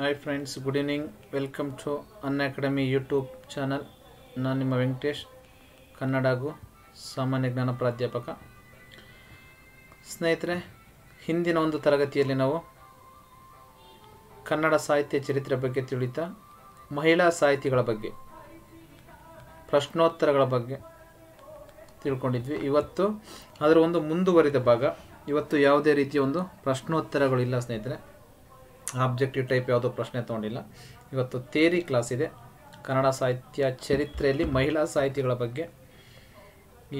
Hi friends, good evening. Welcome to Anna Academy YouTube channel. ನಾನು ನಿಮ್ಮ ವೆಂಕಟೇಶ್, ಕನ್ನಡ ಹಾಗೂ ಸಾಮಾನ್ಯ ಜ್ಞಾನ ಪ್ರಾಧ್ಯಾಪಕ. ಸ್ನೇಹಿತರೆ, ಹಿಂದಿನ ಒಂದು ತರಗತಿಯಲ್ಲಿ ನಾವು ಕನ್ನಡ ಸಾಹಿತ್ಯ ಚರಿತ್ರೆ ಬಗ್ಗೆ ತಿಳಿತಾ, ಮಹಿಳಾ ಸಾಹಿತಿಗಳ ಬಗ್ಗೆ, ಪ್ರಶ್ನೋತ್ತರಗಳ ಬಗ್ಗೆ ತಿಳ್ಕೊಂಡಿದ್ವಿ. ಇವತ್ತು ಅದರ ಒಂದು ಮುಂದುವರಿದ ಭಾಗ. ಇವತ್ತು ಯಾವುದೇ ರೀತಿಯ ಒಂದು ಪ್ರಶ್ನೋತ್ತರಗಳಿಲ್ಲ ಸ್ನೇಹಿತರೆ, ಆಬ್ಜೆಕ್ಟಿವ್ ಟೈಪ್ ಯಾವುದೋ ಪ್ರಶ್ನೆ ತೊಗೊಂಡಿಲ್ಲ. ಇವತ್ತು ಥಿಯರಿ ಕ್ಲಾಸ್ ಇದೆ. ಕನ್ನಡ ಸಾಹಿತ್ಯ ಚರಿತ್ರೆಯಲ್ಲಿ ಮಹಿಳಾ ಸಾಹಿತಿಗಳ ಬಗ್ಗೆ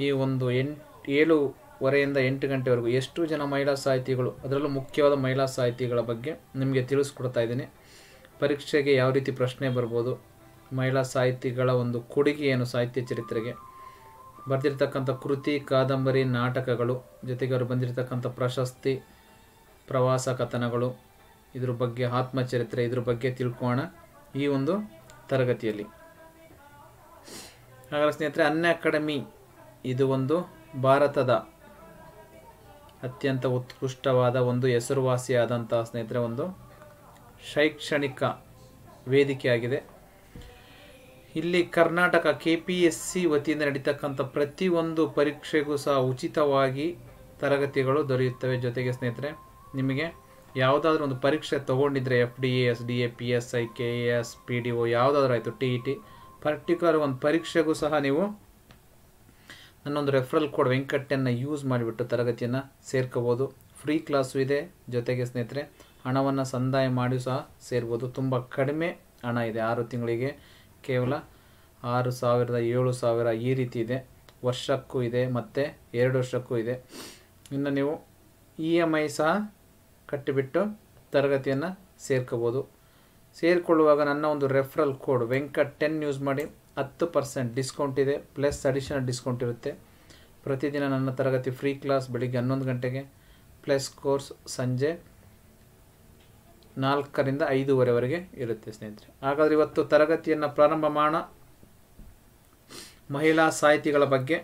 ಈ ಒಂದು 7:30 ರಿಂದ 8 ಗಂಟೆವರೆಗೂ ಎಷ್ಟು ಜನ ಮಹಿಳಾ ಸಾಹಿತಿಗಳು, ಅದರಲ್ಲೂ ಮುಖ್ಯವಾದ ಮಹಿಳಾ ಸಾಹಿತಿಗಳ ಬಗ್ಗೆ ನಿಮಗೆ ತಿಳಿಸ್ಕೊಡ್ತಾ ಇದ್ದೀನಿ. ಪರೀಕ್ಷೆಗೆ ಯಾವ ರೀತಿ ಪ್ರಶ್ನೆ ಬರ್ಬೋದು, ಮಹಿಳಾ ಸಾಹಿತಿಗಳ ಒಂದು ಕೊಡುಗೆ ಏನು ಸಾಹಿತ್ಯ ಚರಿತ್ರೆಗೆ, ಬರೆದಿರ್ತಕ್ಕಂಥ ಕೃತಿ, ಕಾದಂಬರಿ, ನಾಟಕಗಳು, ಜೊತೆಗೆ ಅವರು ಬಂದಿರತಕ್ಕಂಥ ಪ್ರಶಸ್ತಿ, ಪ್ರವಾಸ ಕಥನಗಳು, ಇದ್ರ ಬಗ್ಗೆ ಆತ್ಮಚರಿತ್ರೆ, ಇದ್ರ ಬಗ್ಗೆ ತಿಳ್ಕೋಣ ಈ ಒಂದು ತರಗತಿಯಲ್ಲಿ. ಹಾಗಾದರೆ ಸ್ನೇಹಿತರೆ, ಅನ್ನ ಅಕಾಡೆಮಿ ಇದು ಒಂದು ಭಾರತದ ಅತ್ಯಂತ ಉತ್ಕೃಷ್ಟವಾದ ಒಂದು ಹೆಸರುವಾಸಿಯಾದಂಥ ಸ್ನೇಹಿತರೆ ಒಂದು ಶೈಕ್ಷಣಿಕ ವೇದಿಕೆಯಾಗಿದೆ. ಇಲ್ಲಿ ಕರ್ನಾಟಕ KPSC ವತಿಯಿಂದ ನಡೀತಕ್ಕಂಥ ಪ್ರತಿಯೊಂದು ಪರೀಕ್ಷೆಗೂ ಸಹ ಉಚಿತವಾಗಿ ತರಗತಿಗಳು ದೊರೆಯುತ್ತವೆ. ಜೊತೆಗೆ ಸ್ನೇಹಿತರೆ, ನಿಮಗೆ ಯಾವುದಾದ್ರೂ ಒಂದು ಪರೀಕ್ಷೆ ತೊಗೊಂಡಿದ್ರೆ FDA, SDA, PSI, KAS, PDO ಯಾವುದಾದ್ರೂ ಆಯಿತು, TET, ಪರ್ಟಿಕ್ಯುಲರ್ ಒಂದು ಪರೀಕ್ಷೆಗೂ ಸಹ ನೀವು ನನ್ನೊಂದು ರೆಫರಲ್ ಕೋಡ್ ವೆಂಕಟೇಶನ್ನು ಯೂಸ್ ಮಾಡಿಬಿಟ್ಟು ತರಗತಿಯನ್ನು ಸೇರ್ಕೋಬೋದು. ಫ್ರೀ ಕ್ಲಾಸು ಇದೆ. ಜೊತೆಗೆ ಸ್ನೇಹಿತರೆ, ಹಣವನ್ನು ಸಂದಾಯ ಮಾಡಿ ಸಹ ಸೇರ್ಬೋದು. ತುಂಬ ಕಡಿಮೆ ಹಣ ಇದೆ. 6 ತಿಂಗಳಿಗೆ ಕೇವಲ 6,000, 7,000 ಈ ರೀತಿ ಇದೆ. ವರ್ಷಕ್ಕೂ ಇದೆ ಮತ್ತು 2 ವರ್ಷಕ್ಕೂ ಇದೆ. ಇನ್ನು ನೀವು EMI ಸಹ ಕಟ್ಟಿಬಿಟ್ಟು ತರಗತಿಯನ್ನು ಸೇರ್ಕೋಬೋದು. ಸೇರಿಕೊಳ್ಳುವಾಗ ನನ್ನ ಒಂದು ರೆಫರಲ್ ಕೋಡ್ ವೆಂಕಟ್10 ಯೂಸ್ ಮಾಡಿ 10% ಡಿಸ್ಕೌಂಟ್ ಇದೆ, ಪ್ಲಸ್ ಅಡಿಷನಲ್ ಡಿಸ್ಕೌಂಟ್ ಇರುತ್ತೆ. ಪ್ರತಿದಿನ ನನ್ನ ತರಗತಿ ಫ್ರೀ ಕ್ಲಾಸ್ ಬೆಳಿಗ್ಗೆ 11 ಗಂಟೆಗೆ, ಪ್ಲಸ್ ಕೋರ್ಸ್ ಸಂಜೆ 4 ರಿಂದ 5:30ವರೆಗೆ ಇರುತ್ತೆ ಸ್ನೇಹಿತರೆ. ಹಾಗಾದರೆ ಇವತ್ತು ತರಗತಿಯನ್ನು ಪ್ರಾರಂಭ ಮಾಡೋಣ. ಮಹಿಳಾ ಸಾಹಿತಿಗಳ ಬಗ್ಗೆ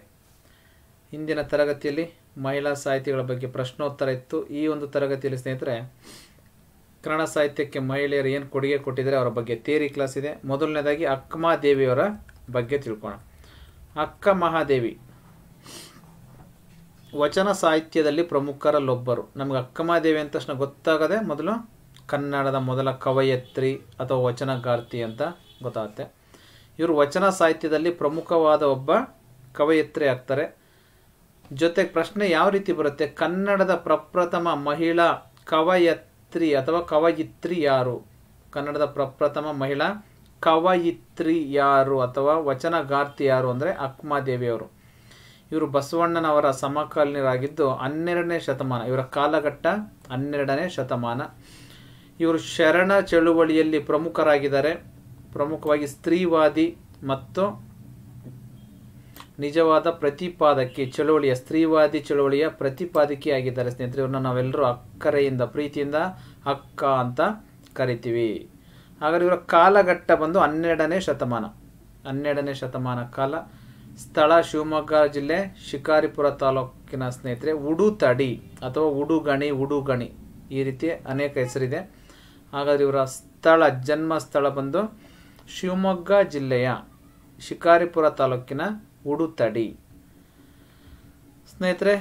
ಹಿಂದಿನ ತರಗತಿಯಲ್ಲಿ ಮಹಿಳಾ ಸಾಹಿತಿಗಳ ಬಗ್ಗೆ ಪ್ರಶ್ನೋತ್ತರ ಇತ್ತು. ಈ ಒಂದು ತರಗತಿಯಲ್ಲಿ ಸ್ನೇಹಿತರೆ, ಕನ್ನಡ ಸಾಹಿತ್ಯಕ್ಕೆ ಮಹಿಳೆಯರು ಏನು ಕೊಡುಗೆ ಕೊಟ್ಟಿದ್ದಾರೆ ಅವರ ಬಗ್ಗೆ ಥಿಯರಿ ಕ್ಲಾಸ್ ಇದೆ. ಮೊದಲನೇದಾಗಿ ಅಕ್ಕ ಮಹಾದೇವಿಯವರ ಬಗ್ಗೆ ತಿಳ್ಕೋಣ. ಅಕ್ಕ ಮಹಾದೇವಿ ವಚನ ಸಾಹಿತ್ಯದಲ್ಲಿ ಪ್ರಮುಖರಲ್ಲೊಬ್ಬರು. ನಮ್ಗೆ ಅಕ್ಕ ಮಹಾದೇವಿ ಅಂತ ತಕ್ಷಣ ಗೊತ್ತಾಗದೆ ಮೊದಲು ಕನ್ನಡದ ಮೊದಲ ಕವಯತ್ರಿ ಅಥವಾ ವಚನಗಾರ್ತಿ ಅಂತ ಗೊತ್ತಾಗುತ್ತೆ. ಇವರು ವಚನ ಸಾಹಿತ್ಯದಲ್ಲಿ ಪ್ರಮುಖವಾದ ಒಬ್ಬ ಕವಯತ್ರಿ ಆಗ್ತಾರೆ. ಜೊತೆಗೆ ಪ್ರಶ್ನೆ ಯಾವ ರೀತಿ ಬರುತ್ತೆ, ಕನ್ನಡದ ಪ್ರಪ್ರಥಮ ಮಹಿಳಾ ಕವಯತ್ರಿ ಅಥವಾ ಕವಯಿತ್ರಿ ಯಾರು, ಕನ್ನಡದ ಪ್ರಪ್ರಥಮ ಮಹಿಳಾ ಕವಯಿತ್ರಿ ಯಾರು ಅಥವಾ ವಚನಗಾರ್ತಿ ಯಾರು ಅಂದರೆ ಅಕ್ಕ ಮಹಾದೇವಿಯವರು. ಇವರು ಬಸವಣ್ಣನವರ ಸಮಕಾಲೀನರಾಗಿದ್ದು 12ನೇ ಶತಮಾನ, ಇವರ ಕಾಲಘಟ್ಟ 12ನೇ ಶತಮಾನ. ಇವರು ಶರಣ ಚಳುವಳಿಯಲ್ಲಿ ಪ್ರಮುಖರಾಗಿದ್ದಾರೆ. ಪ್ರಮುಖವಾಗಿ ಸ್ತ್ರೀವಾದಿ ಮತ್ತು ನಿಜವಾದ ಪ್ರತಿಪಾದಕಿ ಚಳುವಳಿಯ, ಸ್ತ್ರೀವಾದಿ ಚಳುವಳಿಯ ಪ್ರತಿಪಾದಕಿಯಾಗಿದ್ದಾರೆ ಸ್ನೇಹಿತರೆ. ಇವ್ರನ್ನ ನಾವೆಲ್ಲರೂ ಅಕ್ಕರೆಯಿಂದ, ಪ್ರೀತಿಯಿಂದ ಅಕ್ಕ ಅಂತ ಕರಿತೀವಿ. ಹಾಗಾದ್ರೆ ಇವರ ಕಾಲಘಟ್ಟ ಬಂದು 12ನೇ ಶತಮಾನ. 12ನೇ ಶತಮಾನ ಕಾಲ, ಸ್ಥಳ ಶಿವಮೊಗ್ಗ ಜಿಲ್ಲೆ ಶಿಕಾರಿಪುರ ತಾಲೂಕಿನ ಸ್ನೇಹಿತರೆ. ಉಡುತಡಿ ಅಥವಾ ಉಡುಗಣಿ, ಉಡುಗಣಿ ಈ ರೀತಿ ಅನೇಕ ಹೆಸರಿದೆ. ಹಾಗಾದ್ರೆ ಇವರ ಸ್ಥಳ, ಜನ್ಮ ಸ್ಥಳ ಬಂದು ಶಿವಮೊಗ್ಗ ಜಿಲ್ಲೆಯ ಶಿಕಾರಿಪುರ ತಾಲೂಕಿನ ಉಡುತಡಿ ಸ್ನೇಹಿತರೆ.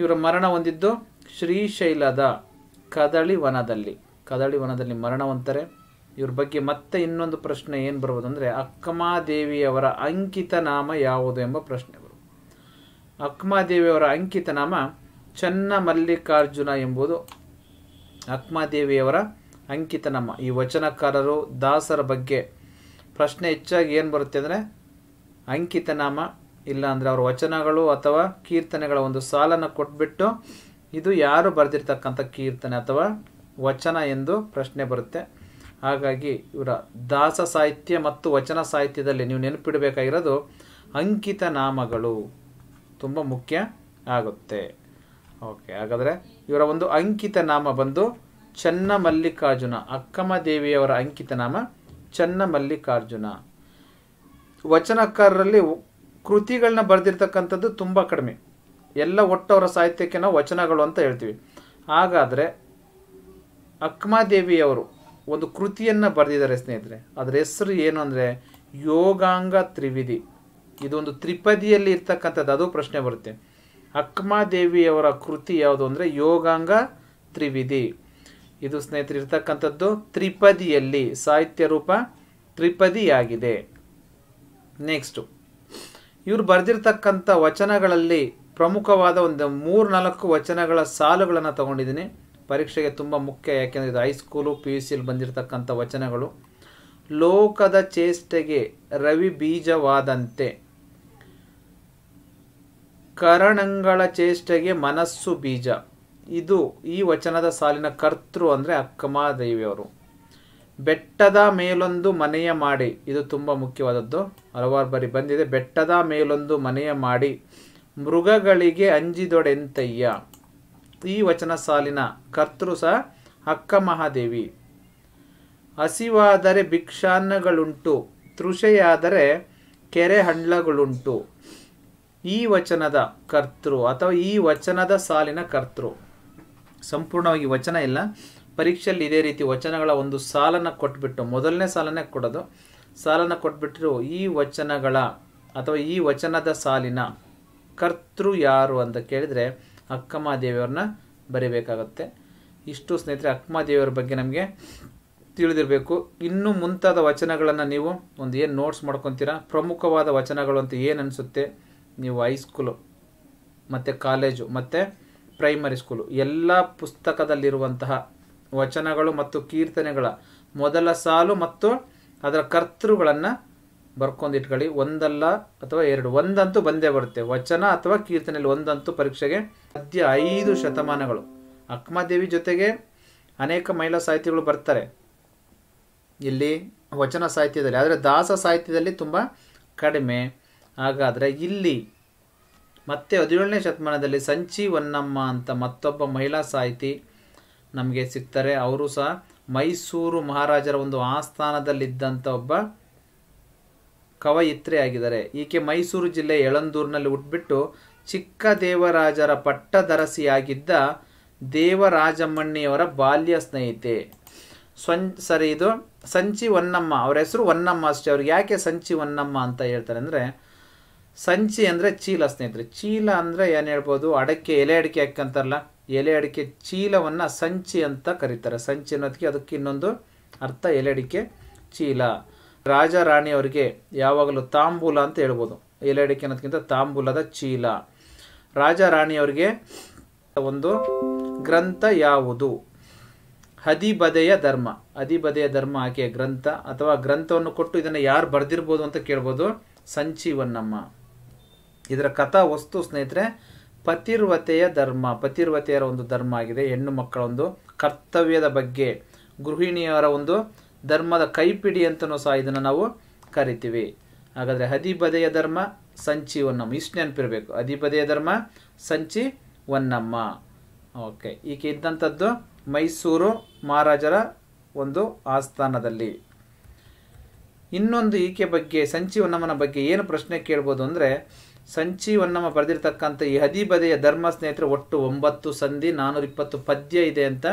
ಇವರ ಮರಣ ಹೊಂದಿದ್ದು ಶ್ರೀಶೈಲದ ಕದಳಿವನದಲ್ಲಿ, ಕದಳಿವನದಲ್ಲಿ ಮರಣ ಹೊಂತಾರೆ. ಇವ್ರ ಬಗ್ಗೆ ಮತ್ತೆ ಇನ್ನೊಂದು ಪ್ರಶ್ನೆ ಏನು ಬರ್ಬೋದು ಅಂದರೆ, ಅಕ್ಕ ಮಹಾದೇವಿಯವರ ಅಂಕಿತ ನಾಮ ಯಾವುದು ಎಂಬ ಪ್ರಶ್ನೆ ಬರುವುದು. ಅಕ್ಕ ಮಹಾದೇವಿಯವರ ಅಂಕಿತ ನಾಮ ಚನ್ನ ಮಲ್ಲಿಕಾರ್ಜುನ ಎಂಬುದು ಅಕ್ಕ ಮಹಾದೇವಿಯವರ ಅಂಕಿತ ನಾಮ. ಈ ವಚನಕಾರರು, ದಾಸರ ಬಗ್ಗೆ ಪ್ರಶ್ನೆ ಹೆಚ್ಚಾಗಿ ಏನು ಬರುತ್ತೆ ಅಂದರೆ ಅಂಕಿತ ನಾಮ, ಇಲ್ಲ ಅಂದರೆ ಅವ್ರ ವಚನಗಳು ಅಥವಾ ಕೀರ್ತನೆಗಳ ಒಂದು ಸಾಲನ್ನು ಕೊಟ್ಬಿಟ್ಟು ಇದು ಯಾರು ಬರೆದಿರ್ತಕ್ಕಂಥ ಕೀರ್ತನೆ ಅಥವಾ ವಚನ ಎಂದು ಪ್ರಶ್ನೆ ಬರುತ್ತೆ. ಹಾಗಾಗಿ ಇವರ ದಾಸ ಸಾಹಿತ್ಯ ಮತ್ತು ವಚನ ಸಾಹಿತ್ಯದಲ್ಲಿ ನೀವು ನೆನಪಿಡಬೇಕಾಗಿರೋದು ಅಂಕಿತ ನಾಮಗಳು ತುಂಬ ಮುಖ್ಯ ಆಗುತ್ತೆ. ಓಕೆ, ಹಾಗಾದರೆ ಇವರ ಒಂದು ಅಂಕಿತ ನಾಮ ಬಂದು ಚನ್ನ ಮಲ್ಲಿಕಾರ್ಜುನ. ಅಕ್ಕ ಮಹಾದೇವಿಯವರ ಅಂಕಿತ ನಾಮ ಚನ್ನ ಮಲ್ಲಿಕಾರ್ಜುನ. ವಚನಕಾರರಲ್ಲಿ ಕೃತಿಗಳನ್ನ ಬರೆದಿರ್ತಕ್ಕಂಥದ್ದು ತುಂಬ ಕಡಿಮೆ. ಎಲ್ಲ ಒಟ್ಟವರ ಸಾಹಿತ್ಯಕ್ಕೆ ನಾವು ವಚನಗಳು ಅಂತ ಹೇಳ್ತೀವಿ. ಹಾಗಾದರೆ ಅಕ್ಕ ಮಹಾದೇವಿಯವರು ಒಂದು ಕೃತಿಯನ್ನು ಬರೆದಿದ್ದಾರೆ ಸ್ನೇಹಿತರೆ. ಅದರ ಹೆಸರು ಏನು ಅಂದರೆ ಯೋಗಾಂಗ ತ್ರಿವಿಧಿ. ಇದೊಂದು ತ್ರಿಪದಿಯಲ್ಲಿ ಇರ್ತಕ್ಕಂಥದ್ದು, ಅದು ಪ್ರಶ್ನೆ ಬರುತ್ತೆ. ಅಕ್ಕ ಮಹಾದೇವಿಯವರ ಕೃತಿ ಯಾವುದು ಅಂದರೆ ಯೋಗಾಂಗ ತ್ರಿವಿಧಿ. ಇದು ಸ್ನೇಹಿತರು ಇರ್ತಕ್ಕಂಥದ್ದು ತ್ರಿಪದಿಯಲ್ಲಿ, ಸಾಹಿತ್ಯ ರೂಪ ತ್ರಿಪದಿಯಾಗಿದೆ. ನೆಕ್ಸ್ಟು ಇವರು ಬರೆದಿರ್ತಕ್ಕಂಥ ವಚನಗಳಲ್ಲಿ ಪ್ರಮುಖವಾದ ಒಂದು 3-4 ವಚನಗಳ ಸಾಲುಗಳನ್ನು ತಗೊಂಡಿದ್ದೀನಿ. ಪರೀಕ್ಷೆಗೆ ತುಂಬ ಮುಖ್ಯ, ಯಾಕೆಂದರೆ ಇದು ಹೈಸ್ಕೂಲು PUCಯಲ್ಲಿ ಬಂದಿರತಕ್ಕಂಥ ವಚನಗಳು. ಲೋಕದ ಚೇಷ್ಟೆಗೆ ರವಿ ಬೀಜವಾದಂತೆ, ಕರಣಗಳ ಚೇಷ್ಟೆಗೆ ಮನಸ್ಸು ಬೀಜ. ಇದು ಈ ವಚನದ ಸಾಲಿನ ಕರ್ತೃ ಅಂದರೆ ಅಕ್ಕ ಮಹಾದೇವಿಯವರು. ಬೆಟ್ಟದ ಮೇಲೊಂದು ಮನೆಯ ಮಾಡಿ, ಇದು ತುಂಬ ಮುಖ್ಯವಾದದ್ದು, ಹಲವಾರು ಬಾರಿ ಬಂದಿದೆ. ಬೆಟ್ಟದ ಮೇಲೊಂದು ಮನೆಯ ಮಾಡಿ ಮೃಗಗಳಿಗೆ ಅಂಜಿದೊಡೆಂತಯ್ಯ, ಈ ವಚನ ಸಾಲಿನ ಕರ್ತೃ ಸಹ ಅಕ್ಕ ಮಹಾದೇವಿ. ಹಸಿವಾದರೆ ಭಿಕ್ಷಾನ್ನಗಳುಂಟು, ತೃಷೆಯಾದರೆ ಕೆರೆ ಹಳ್ಳಗಳುಂಟು, ಈ ವಚನದ ಕರ್ತೃ ಅಥವಾ ಈ ವಚನದ ಸಾಲಿನ ಕರ್ತೃ. ಸಂಪೂರ್ಣವಾಗಿ ವಚನ ಇಲ್ಲ, ಪರೀಕ್ಷೆಯಲ್ಲಿ ಇದೇ ರೀತಿ ವಚನಗಳ ಒಂದು ಸಾಲನ್ನು ಕೊಟ್ಬಿಟ್ಟು, ಮೊದಲನೇ ಸಾಲನ್ನೇ ಕೊಡೋದು, ಸಾಲನ್ನು ಕೊಟ್ಬಿಟ್ಟು ಈ ವಚನಗಳ ಅಥವಾ ಈ ವಚನದ ಸಾಲಿನ ಕರ್ತೃ ಯಾರು ಅಂತ ಕೇಳಿದರೆ ಅಕ್ಕ ಮಹಾದೇವಿಯವ್ರನ್ನ ಬರೀಬೇಕಾಗತ್ತೆ. ಇಷ್ಟು ಸ್ನೇಹಿತರೆ ಅಕ್ಕ ಮಹಾದೇವಿಯವ್ರ ಬಗ್ಗೆ ನಮಗೆ ತಿಳಿದಿರಬೇಕು. ಇನ್ನೂ ಮುಂತಾದ ವಚನಗಳನ್ನು ನೀವು ಒಂದು ಏನು ನೋಟ್ಸ್ ಮಾಡ್ಕೊತೀರಾ, ಪ್ರಮುಖವಾದ ವಚನಗಳು ಅಂತ ಏನು ಅನಿಸುತ್ತೆ, ನೀವು ಹೈಸ್ಕೂಲು ಮತ್ತು ಕಾಲೇಜು ಮತ್ತು ಪ್ರೈಮರಿ ಸ್ಕೂಲು ಎಲ್ಲ ಪುಸ್ತಕದಲ್ಲಿರುವಂತಹ ವಚನಗಳು ಮತ್ತು ಕೀರ್ತನೆಗಳ ಮೊದಲ ಸಾಲು ಮತ್ತು ಅದರ ಕರ್ತೃಗಳನ್ನು ಬರ್ಕೊಂಡಿಟ್ಕೊಳ್ಳಿ. ಒಂದಲ್ಲ ಅಥವಾ ಎರಡು, ಒಂದಂತೂ ಬಂದೇ ಬರುತ್ತೆ. ವಚನ ಅಥವಾ ಕೀರ್ತನೆಯಲ್ಲಿ ಒಂದಂತೂ ಪರೀಕ್ಷೆಗೆ ಸದ್ಯ 5 ಶತಮಾನಗಳು. ಅಕ್ಕ ಮಹಾದೇವಿ ಜೊತೆಗೆ ಅನೇಕ ಮಹಿಳಾ ಸಾಹಿತಿಗಳು ಬರ್ತಾರೆ ಇಲ್ಲಿ ವಚನ ಸಾಹಿತ್ಯದಲ್ಲಿ, ಆದರೆ ದಾಸ ಸಾಹಿತ್ಯದಲ್ಲಿ ತುಂಬ ಕಡಿಮೆ. ಹಾಗಾದರೆ ಇಲ್ಲಿ ಮತ್ತೆ 17ನೇ ಶತಮಾನದಲ್ಲಿ ಸಂಚಿ ಹೊನ್ನಮ್ಮ ಅಂತ ಮತ್ತೊಬ್ಬ ಮಹಿಳಾ ಸಾಹಿತಿ ನಮಗೆ ಸಿಗ್ತಾರೆ. ಅವರು ಸಹ ಮೈಸೂರು ಮಹಾರಾಜರ ಒಂದು ಆಸ್ಥಾನದಲ್ಲಿದ್ದಂಥ ಒಬ್ಬ ಕವಯಿತ್ರಿ ಆಗಿದ್ದಾರೆ. ಈಕೆ ಮೈಸೂರು ಜಿಲ್ಲೆ ಯಳಂದೂರಿನಲ್ಲಿ ಹುಟ್ಟುಬಿಟ್ಟು ಚಿಕ್ಕ ದೇವರಾಜರ ಪಟ್ಟದರಸಿಯಾಗಿದ್ದ ದೇವರಾಜಮ್ಮಣ್ಣಿಯವರ ಬಾಲ್ಯ ಸ್ನೇಹಿತೆ. ಇದು ಸಂಚಿ ಹೊನ್ನಮ್ಮ. ಅವ್ರ ಹೆಸರು ಹೊನ್ನಮ್ಮ ಅಷ್ಟೇ. ಅವ್ರಿಗೆ ಯಾಕೆ ಸಂಚಿ ಹೊನ್ನಮ್ಮ ಅಂತ ಹೇಳ್ತಾರೆ ಅಂದರೆ, ಸಂಚಿ ಅಂದರೆ ಚೀಲ ಸ್ನೇಹಿತರೆ. ಚೀಲ ಅಂದರೆ ಏನು ಹೇಳ್ಬೋದು, ಅಡಕೆ, ಎಲೆ ಅಡಿಕೆ ಹಾಕಂತಾರಲ್ಲ, ಎಲೆ ಅಡಿಕೆ ಚೀಲವನ್ನು ಸಂಚಿ ಅಂತ ಕರೀತಾರೆ. ಸಂಚಿ ಅನ್ನೋದಕ್ಕೆ ಅದಕ್ಕೆ ಇನ್ನೊಂದು ಅರ್ಥ ಎಲೆ ಅಡಿಕೆ ಚೀಲ. ರಾಜ ರಾಣಿಯವರಿಗೆ ಯಾವಾಗಲೂ ತಾಂಬೂಲ ಅಂತ ಹೇಳ್ಬೋದು, ಎಲೆ ಅಡಿಕೆ ಅನ್ನೋದಕ್ಕಿಂತ ತಾಂಬೂಲದ ಚೀಲ. ರಾಜ ರಾಣಿಯವರಿಗೆ ಒಂದು ಗ್ರಂಥ ಯಾವುದು, ಹದಿಬದೆಯ ಧರ್ಮ. ಹದಿಬದೆಯ ಧರ್ಮ ಆಕೆಯ ಗ್ರಂಥ. ಅಥವಾ ಗ್ರಂಥವನ್ನು ಕೊಟ್ಟು ಇದನ್ನು ಯಾರು ಬರೆದಿರ್ಬೋದು ಅಂತ ಕೇಳ್ಬೋದು, ಸಂಚಿ ಹೊನ್ನಮ್ಮ. ಇದರ ಕಥಾ ವಸ್ತು ಸ್ನೇಹಿತರೆ ಪತಿರ್ವತೆಯ ಧರ್ಮ, ಪತಿರ್ವತೆಯರ ಒಂದು ಧರ್ಮ ಆಗಿದೆ. ಹೆಣ್ಣು ಮಕ್ಕಳ ಒಂದು ಕರ್ತವ್ಯದ ಬಗ್ಗೆ, ಗೃಹಿಣಿಯರ ಒಂದು ಧರ್ಮದ ಕೈಪಿಡಿ ಅಂತಲೂ ಸಹ ಇದನ್ನು ನಾವು ಕರಿತೀವಿ. ಹಾಗಾದರೆ ಹದಿಬದೆಯ ಧರ್ಮ, ಸಂಚಿ ಹೊನ್ನಮ್ಮ, ಇಷ್ಟು ನೆನಪಿರಬೇಕು. ಹದಿಬದೆಯ ಧರ್ಮ, ಸಂಚಿ ಹೊನ್ನಮ್ಮ. ಓಕೆ, ಈಕೆ ಇದ್ದಂಥದ್ದು ಮೈಸೂರು ಮಹಾರಾಜರ ಒಂದು ಆಸ್ಥಾನದಲ್ಲಿ. ಇನ್ನೊಂದು ಈಕೆ ಬಗ್ಗೆ, ಸಂಚಿ ಹೊನ್ನಮ್ಮನ ಬಗ್ಗೆ ಏನು ಪ್ರಶ್ನೆ ಕೇಳ್ಬೋದು ಅಂದರೆ, ಸಂಚಿ ಹೊನ್ನಮ್ಮ ಬರೆದಿರ್ತಕ್ಕಂಥ ಈ ಹದಿಬದೆಯ ಧರ್ಮ ಸ್ನೇಹಿತರು ಒಟ್ಟು 9 ಸಂಧಿ, 420 ಪದ್ಯ ಇದೆ ಅಂತ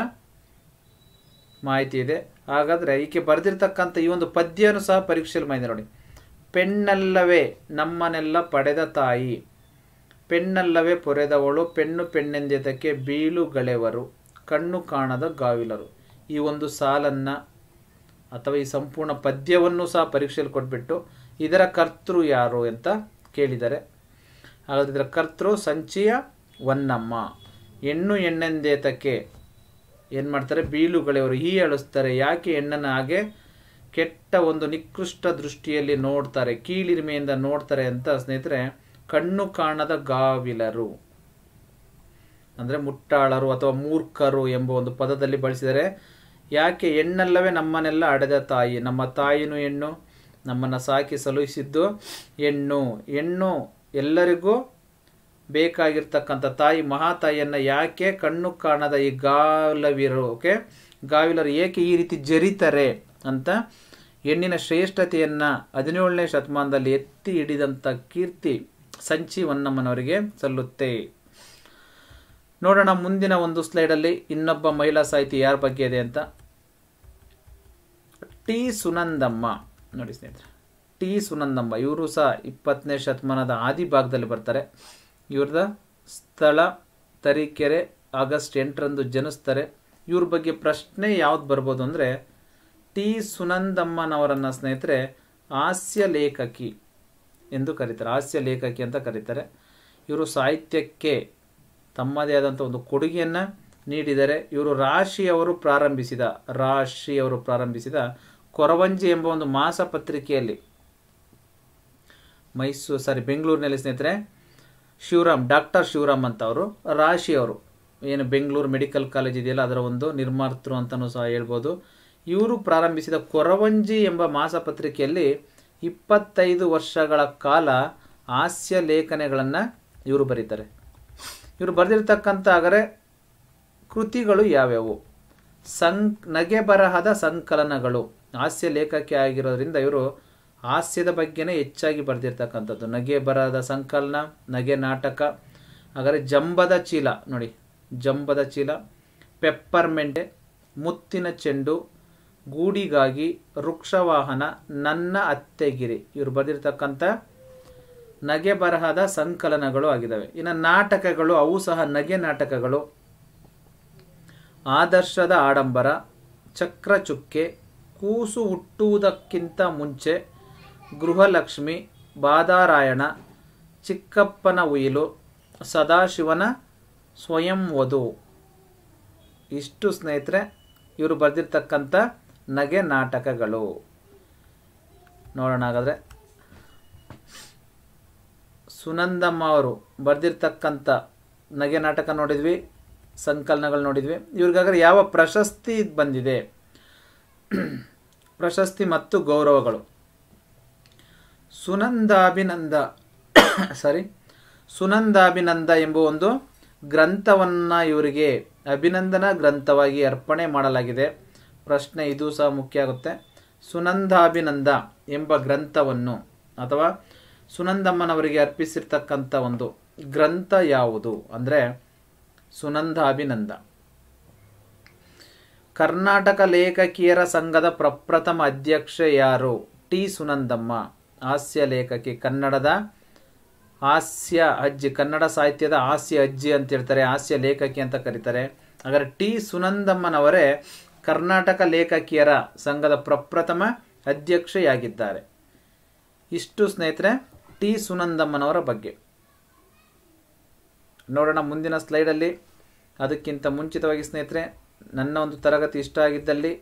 ಮಾಹಿತಿ ಇದೆ. ಹಾಗಾದರೆ ಈಕೆ ಬರೆದಿರ್ತಕ್ಕಂಥ ಈ ಒಂದು ಪದ್ಯನೂ ಸಹ ಪರೀಕ್ಷೆಯಲ್ಲಿ ಮಾಹಿತಿ ನೋಡಿ. ಪೆಣ್ಣಲ್ಲವೇ ನಮ್ಮನೆಲ್ಲ ಪಡೆದ ತಾಯಿ, ಪೆಣ್ಣಲ್ಲವೇ ಪೊರೆದವಳು, ಪೆಣ್ಣು ಪೆಣ್ಣೆಂದಕ್ಕೆ ಬೀಳುಗಳೆವರು, ಕಣ್ಣು ಕಾಣದ ಗಾವಿಲರು. ಈ ಒಂದು ಸಾಲನ್ನು ಅಥವಾ ಈ ಸಂಪೂರ್ಣ ಪದ್ಯವನ್ನು ಸಹ ಪರೀಕ್ಷೆಯಲ್ಲಿ ಕೊಟ್ಬಿಟ್ಟು ಇದರ ಕರ್ತೃ ಯಾರು ಅಂತ ಕೇಳಿದ್ದಾರೆ. ಹಾಗಾದ್ರೆ ಇದರ ಕರ್ತೃ ಸಂಚಿಯ ಹೊನ್ನಮ್ಮ. ಹೆಣ್ಣು ಹೆಣ್ಣೆಂದೇತಕ್ಕೆ ಏನು ಮಾಡ್ತಾರೆ, ಬೀಳುಗಳೆಯವರು ಹೀಯಾಳಿಸ್ತಾರೆ. ಯಾಕೆ ಹೆಣ್ಣನ್ನು ಹಾಗೆ ಕೆಟ್ಟ ಒಂದು ನಿಕೃಷ್ಟ ದೃಷ್ಟಿಯಲ್ಲಿ ನೋಡ್ತಾರೆ, ಕೀಳಿರಿಮೆಯಿಂದ ನೋಡ್ತಾರೆ ಅಂತ ಸ್ನೇಹಿತರೆ, ಕಣ್ಣು ಕಾಣದ ಗಾವಿಲರು ಅಂದರೆ ಮುಟ್ಟಾಳರು ಅಥವಾ ಮೂರ್ಖರು ಎಂಬ ಒಂದು ಪದದಲ್ಲಿ ಬಳಸಿದರೆ. ಯಾಕೆ ಹೆಣ್ಣಲ್ಲವೇ ನಮ್ಮನ್ನೆಲ್ಲ ಅಡೆದ ತಾಯಿ, ನಮ್ಮ ತಾಯಿನೂ ಹೆಣ್ಣು, ನಮ್ಮನ್ನು ಸಾಕಿ ಸಲುಹಿಸಿದ್ದು ಹೆಣ್ಣು. ಹೆಣ್ಣು ಎಲ್ಲರಿಗೂ ಬೇಕಾಗಿರ್ತಕ್ಕಂಥ ತಾಯಿ, ಮಹಾತಾಯಿಯನ್ನು ಯಾಕೆ ಕಣ್ಣು ಕಾಣದ ಈ ಗಾಲವಿರು, ಓಕೆ, ಗಾವಿಲರು ಏಕೆ ಈ ರೀತಿ ಜರಿತಾರೆ ಅಂತ ಹೆಣ್ಣಿನ ಶ್ರೇಷ್ಠತೆಯನ್ನು 17ನೇ ಶತಮಾನದಲ್ಲಿ ಎತ್ತಿ ಹಿಡಿದಂಥ ಕೀರ್ತಿ ಸಂಚಿ ಹೊನ್ನಮ್ಮನವರಿಗೆ ಸಲ್ಲುತ್ತೆ. ನೋಡೋಣ ಮುಂದಿನ ಒಂದು ಸ್ಲೈಡಲ್ಲಿ ಇನ್ನೊಬ್ಬ ಮಹಿಳಾ ಸಾಹಿತಿ ಯಾರ ಬಗ್ಗೆ ಇದೆ ಅಂತ. ಟಿ. ಸುನಂದಮ್ಮ ನೋಡಿ ಸ್ನೇಹಿತರೆ, ಟಿ. ಸುನಂದಮ್ಮ ಇವರು ಸಹ 20ನೇ ಶತಮಾನದ ಆದಿ ಭಾಗದಲ್ಲಿ ಬರ್ತಾರೆ. ಇವ್ರದ ಸ್ಥಳ ತರೀಕೆರೆ, ಆಗಸ್ಟ್ 8ರಂದು ಜನಿಸ್ತಾರೆ. ಇವ್ರ ಬಗ್ಗೆ ಪ್ರಶ್ನೆ ಯಾವ್ದು ಬರ್ಬೋದು ಅಂದರೆ, ಟಿ. ಸುನಂದಮ್ಮನವರನ್ನು ಸ್ನೇಹಿತರೆ ಹಾಸ್ಯ ಲೇಖಕಿ ಎಂದು ಕರೀತಾರೆ, ಹಾಸ್ಯ ಲೇಖಕಿ ಅಂತ ಕರೀತಾರೆ. ಇವರು ಸಾಹಿತ್ಯಕ್ಕೆ ತಮ್ಮದೇ ಆದಂಥ ಒಂದು ಕೊಡುಗೆಯನ್ನು ನೀಡಿದ್ದಾರೆ. ಇವರು ರಾಶಿಯವರು ಪ್ರಾರಂಭಿಸಿದ ಕೊರವಂಜಿ ಎಂಬ ಒಂದು ಮಾಸ ಪತ್ರಿಕೆಯಲ್ಲಿ ಬೆಂಗಳೂರಿನಲ್ಲಿ ಸ್ನೇಹಿತರೆ ಡಾಕ್ಟರ್ ಶಿವರಾಮ್ ಅಂತ ಅವರು ರಾಶಿಯವರು, ಏನು ಬೆಂಗಳೂರು ಮೆಡಿಕಲ್ ಕಾಲೇಜ್ ಇದೆಯಲ್ಲ ಅದರ ಒಂದು ನಿರ್ಮಾತೃ ಅಂತಲೂ ಸಹ ಹೇಳ್ಬೋದು. ಇವರು ಪ್ರಾರಂಭಿಸಿದ ಕೊರವಂಜಿ ಎಂಬ ಮಾಸ ಪತ್ರಿಕೆಯಲ್ಲಿ 25 ವರ್ಷಗಳ ಕಾಲ ಹಾಸ್ಯ ಲೇಖನಗಳನ್ನು ಇವರು ಬರೀತಾರೆ. ಇವರು ಬರೆದಿರ್ತಕ್ಕಂಥ ಆದರೆ ಕೃತಿಗಳು ಯಾವ್ಯಾವು? ನಗೆ ಬರಹದ ಸಂಕಲನಗಳು. ಹಾಸ್ಯ ಲೇಖಕಿ ಆಗಿರೋದ್ರಿಂದ ಇವರು ಹಾಸ್ಯದ ಬಗ್ಗೆನೇ ಹೆಚ್ಚಾಗಿ ಬರೆದಿರ್ತಕ್ಕಂಥದ್ದು. ನಗೆ ಬರಹದ ಸಂಕಲನ, ನಗೆ ನಾಟಕ, ಹಾಗಾದರೆ ಜಂಬದ ಚೀಲ, ಪೆಪ್ಪರ್ಮೆಂಟೆ, ಮುತ್ತಿನ ಚೆಂಡು, ಗೂಡಿಗಾಗಿ, ವೃಕ್ಷವಾಹನ, ನನ್ನ ಅತ್ತೆಗಿರಿ ಇವರು ಬರೆದಿರ್ತಕ್ಕಂಥ ನಗೆ ಬರಹದ ಸಂಕಲನಗಳು ಆಗಿದ್ದಾವೆ. ಇನ್ನು ನಾಟಕಗಳು, ಅವು ಸಹ ನಗೆ ನಾಟಕಗಳು: ಆದರ್ಶದ ಆಡಂಬರ, ಚಕ್ರಚುಕ್ಕೆ, ಕೂಸು ಹುಟ್ಟುವುದಕ್ಕಿಂತ ಮುಂಚೆ, ಗೃಹಲಕ್ಷ್ಮಿ, ಬಾದಾರಾಯಣ, ಚಿಕ್ಕಪ್ಪನ ಉಯಿಲು, ಸದಾಶಿವನ ಸ್ವಯಂವಧು. ಇಷ್ಟು ಸ್ನೇಹಿತರೆ ಇವರು ಬರೆದಿರ್ತಕ್ಕಂಥ ನಗೆ ನಾಟಕಗಳು. ನೋಡೋಣ ಹಾಗಾದರೆ ಸುನಂದಮ್ಮ ಅವರು ಬರೆದಿರ್ತಕ್ಕಂಥ ನಗೆ ನಾಟಕ ನೋಡಿದ್ವಿ, ಸಂಕಲನಗಳು ನೋಡಿದ್ವಿ. ಇವ್ರಿಗಾಗ್ರೆ ಯಾವ ಪ್ರಶಸ್ತಿ ಬಂದಿದೆ? ಪ್ರಶಸ್ತಿ ಮತ್ತು ಗೌರವಗಳು: ಸುನಂದಾಭಿನಂದ ಎಂಬ ಒಂದು ಗ್ರಂಥವನ್ನು ಇವರಿಗೆ ಅಭಿನಂದನಾ ಗ್ರಂಥವಾಗಿ ಅರ್ಪಣೆ ಮಾಡಲಾಗಿದೆ. ಪ್ರಶ್ನೆ ಇದು ಸಹ ಮುಖ್ಯ ಆಗುತ್ತೆ. ಸುನಂದಾಭಿನಂದ ಎಂಬ ಗ್ರಂಥವನ್ನು ಅಥವಾ ಸುನಂದಮ್ಮನವರಿಗೆ ಅರ್ಪಿಸಿರ್ತಕ್ಕಂಥ ಒಂದು ಗ್ರಂಥ ಯಾವುದು ಅಂದರೆ ಸುನಂದಾಭಿನಂದ. ಕರ್ನಾಟಕ ಲೇಖಕಿಯರ ಸಂಘದ ಪ್ರಪ್ರಥಮ ಅಧ್ಯಕ್ಷೆ ಯಾರು? ಟಿ. ಸುನಂದಮ್ಮ, ಹಾಸ್ಯ ಲೇಖಕಿ. ಕನ್ನಡದ ಹಾಸ್ಯ ಅಜ್ಜಿ, ಕನ್ನಡ ಸಾಹಿತ್ಯದ ಹಾಸ್ಯ ಅಜ್ಜಿ ಅಂತ ಹೇಳ್ತಾರೆ, ಹಾಸ್ಯ ಲೇಖಕಿ ಅಂತ ಕರೀತಾರೆ. ಹಾಗಾದರೆ ಟಿ. ಸುನಂದಮ್ಮನವರೇ ಕರ್ನಾಟಕ ಲೇಖಕಿಯರ ಸಂಘದ ಪ್ರಪ್ರಥಮ ಅಧ್ಯಕ್ಷೆಯಾಗಿದ್ದಾರೆ. ಇಷ್ಟು ಸ್ನೇಹಿತರೆ ಟಿ. ಸುನಂದಮ್ಮನವರ ಬಗ್ಗೆ. ನೋಡೋಣ ಮುಂದಿನ ಸ್ಲೈಡಲ್ಲಿ. ಅದಕ್ಕಿಂತ ಮುಂಚಿತವಾಗಿ ಸ್ನೇಹಿತರೆ, ನನ್ನ ಒಂದು ತರಗತಿ ಇಷ್ಟ ಆಗಿದ್ದಲ್ಲಿ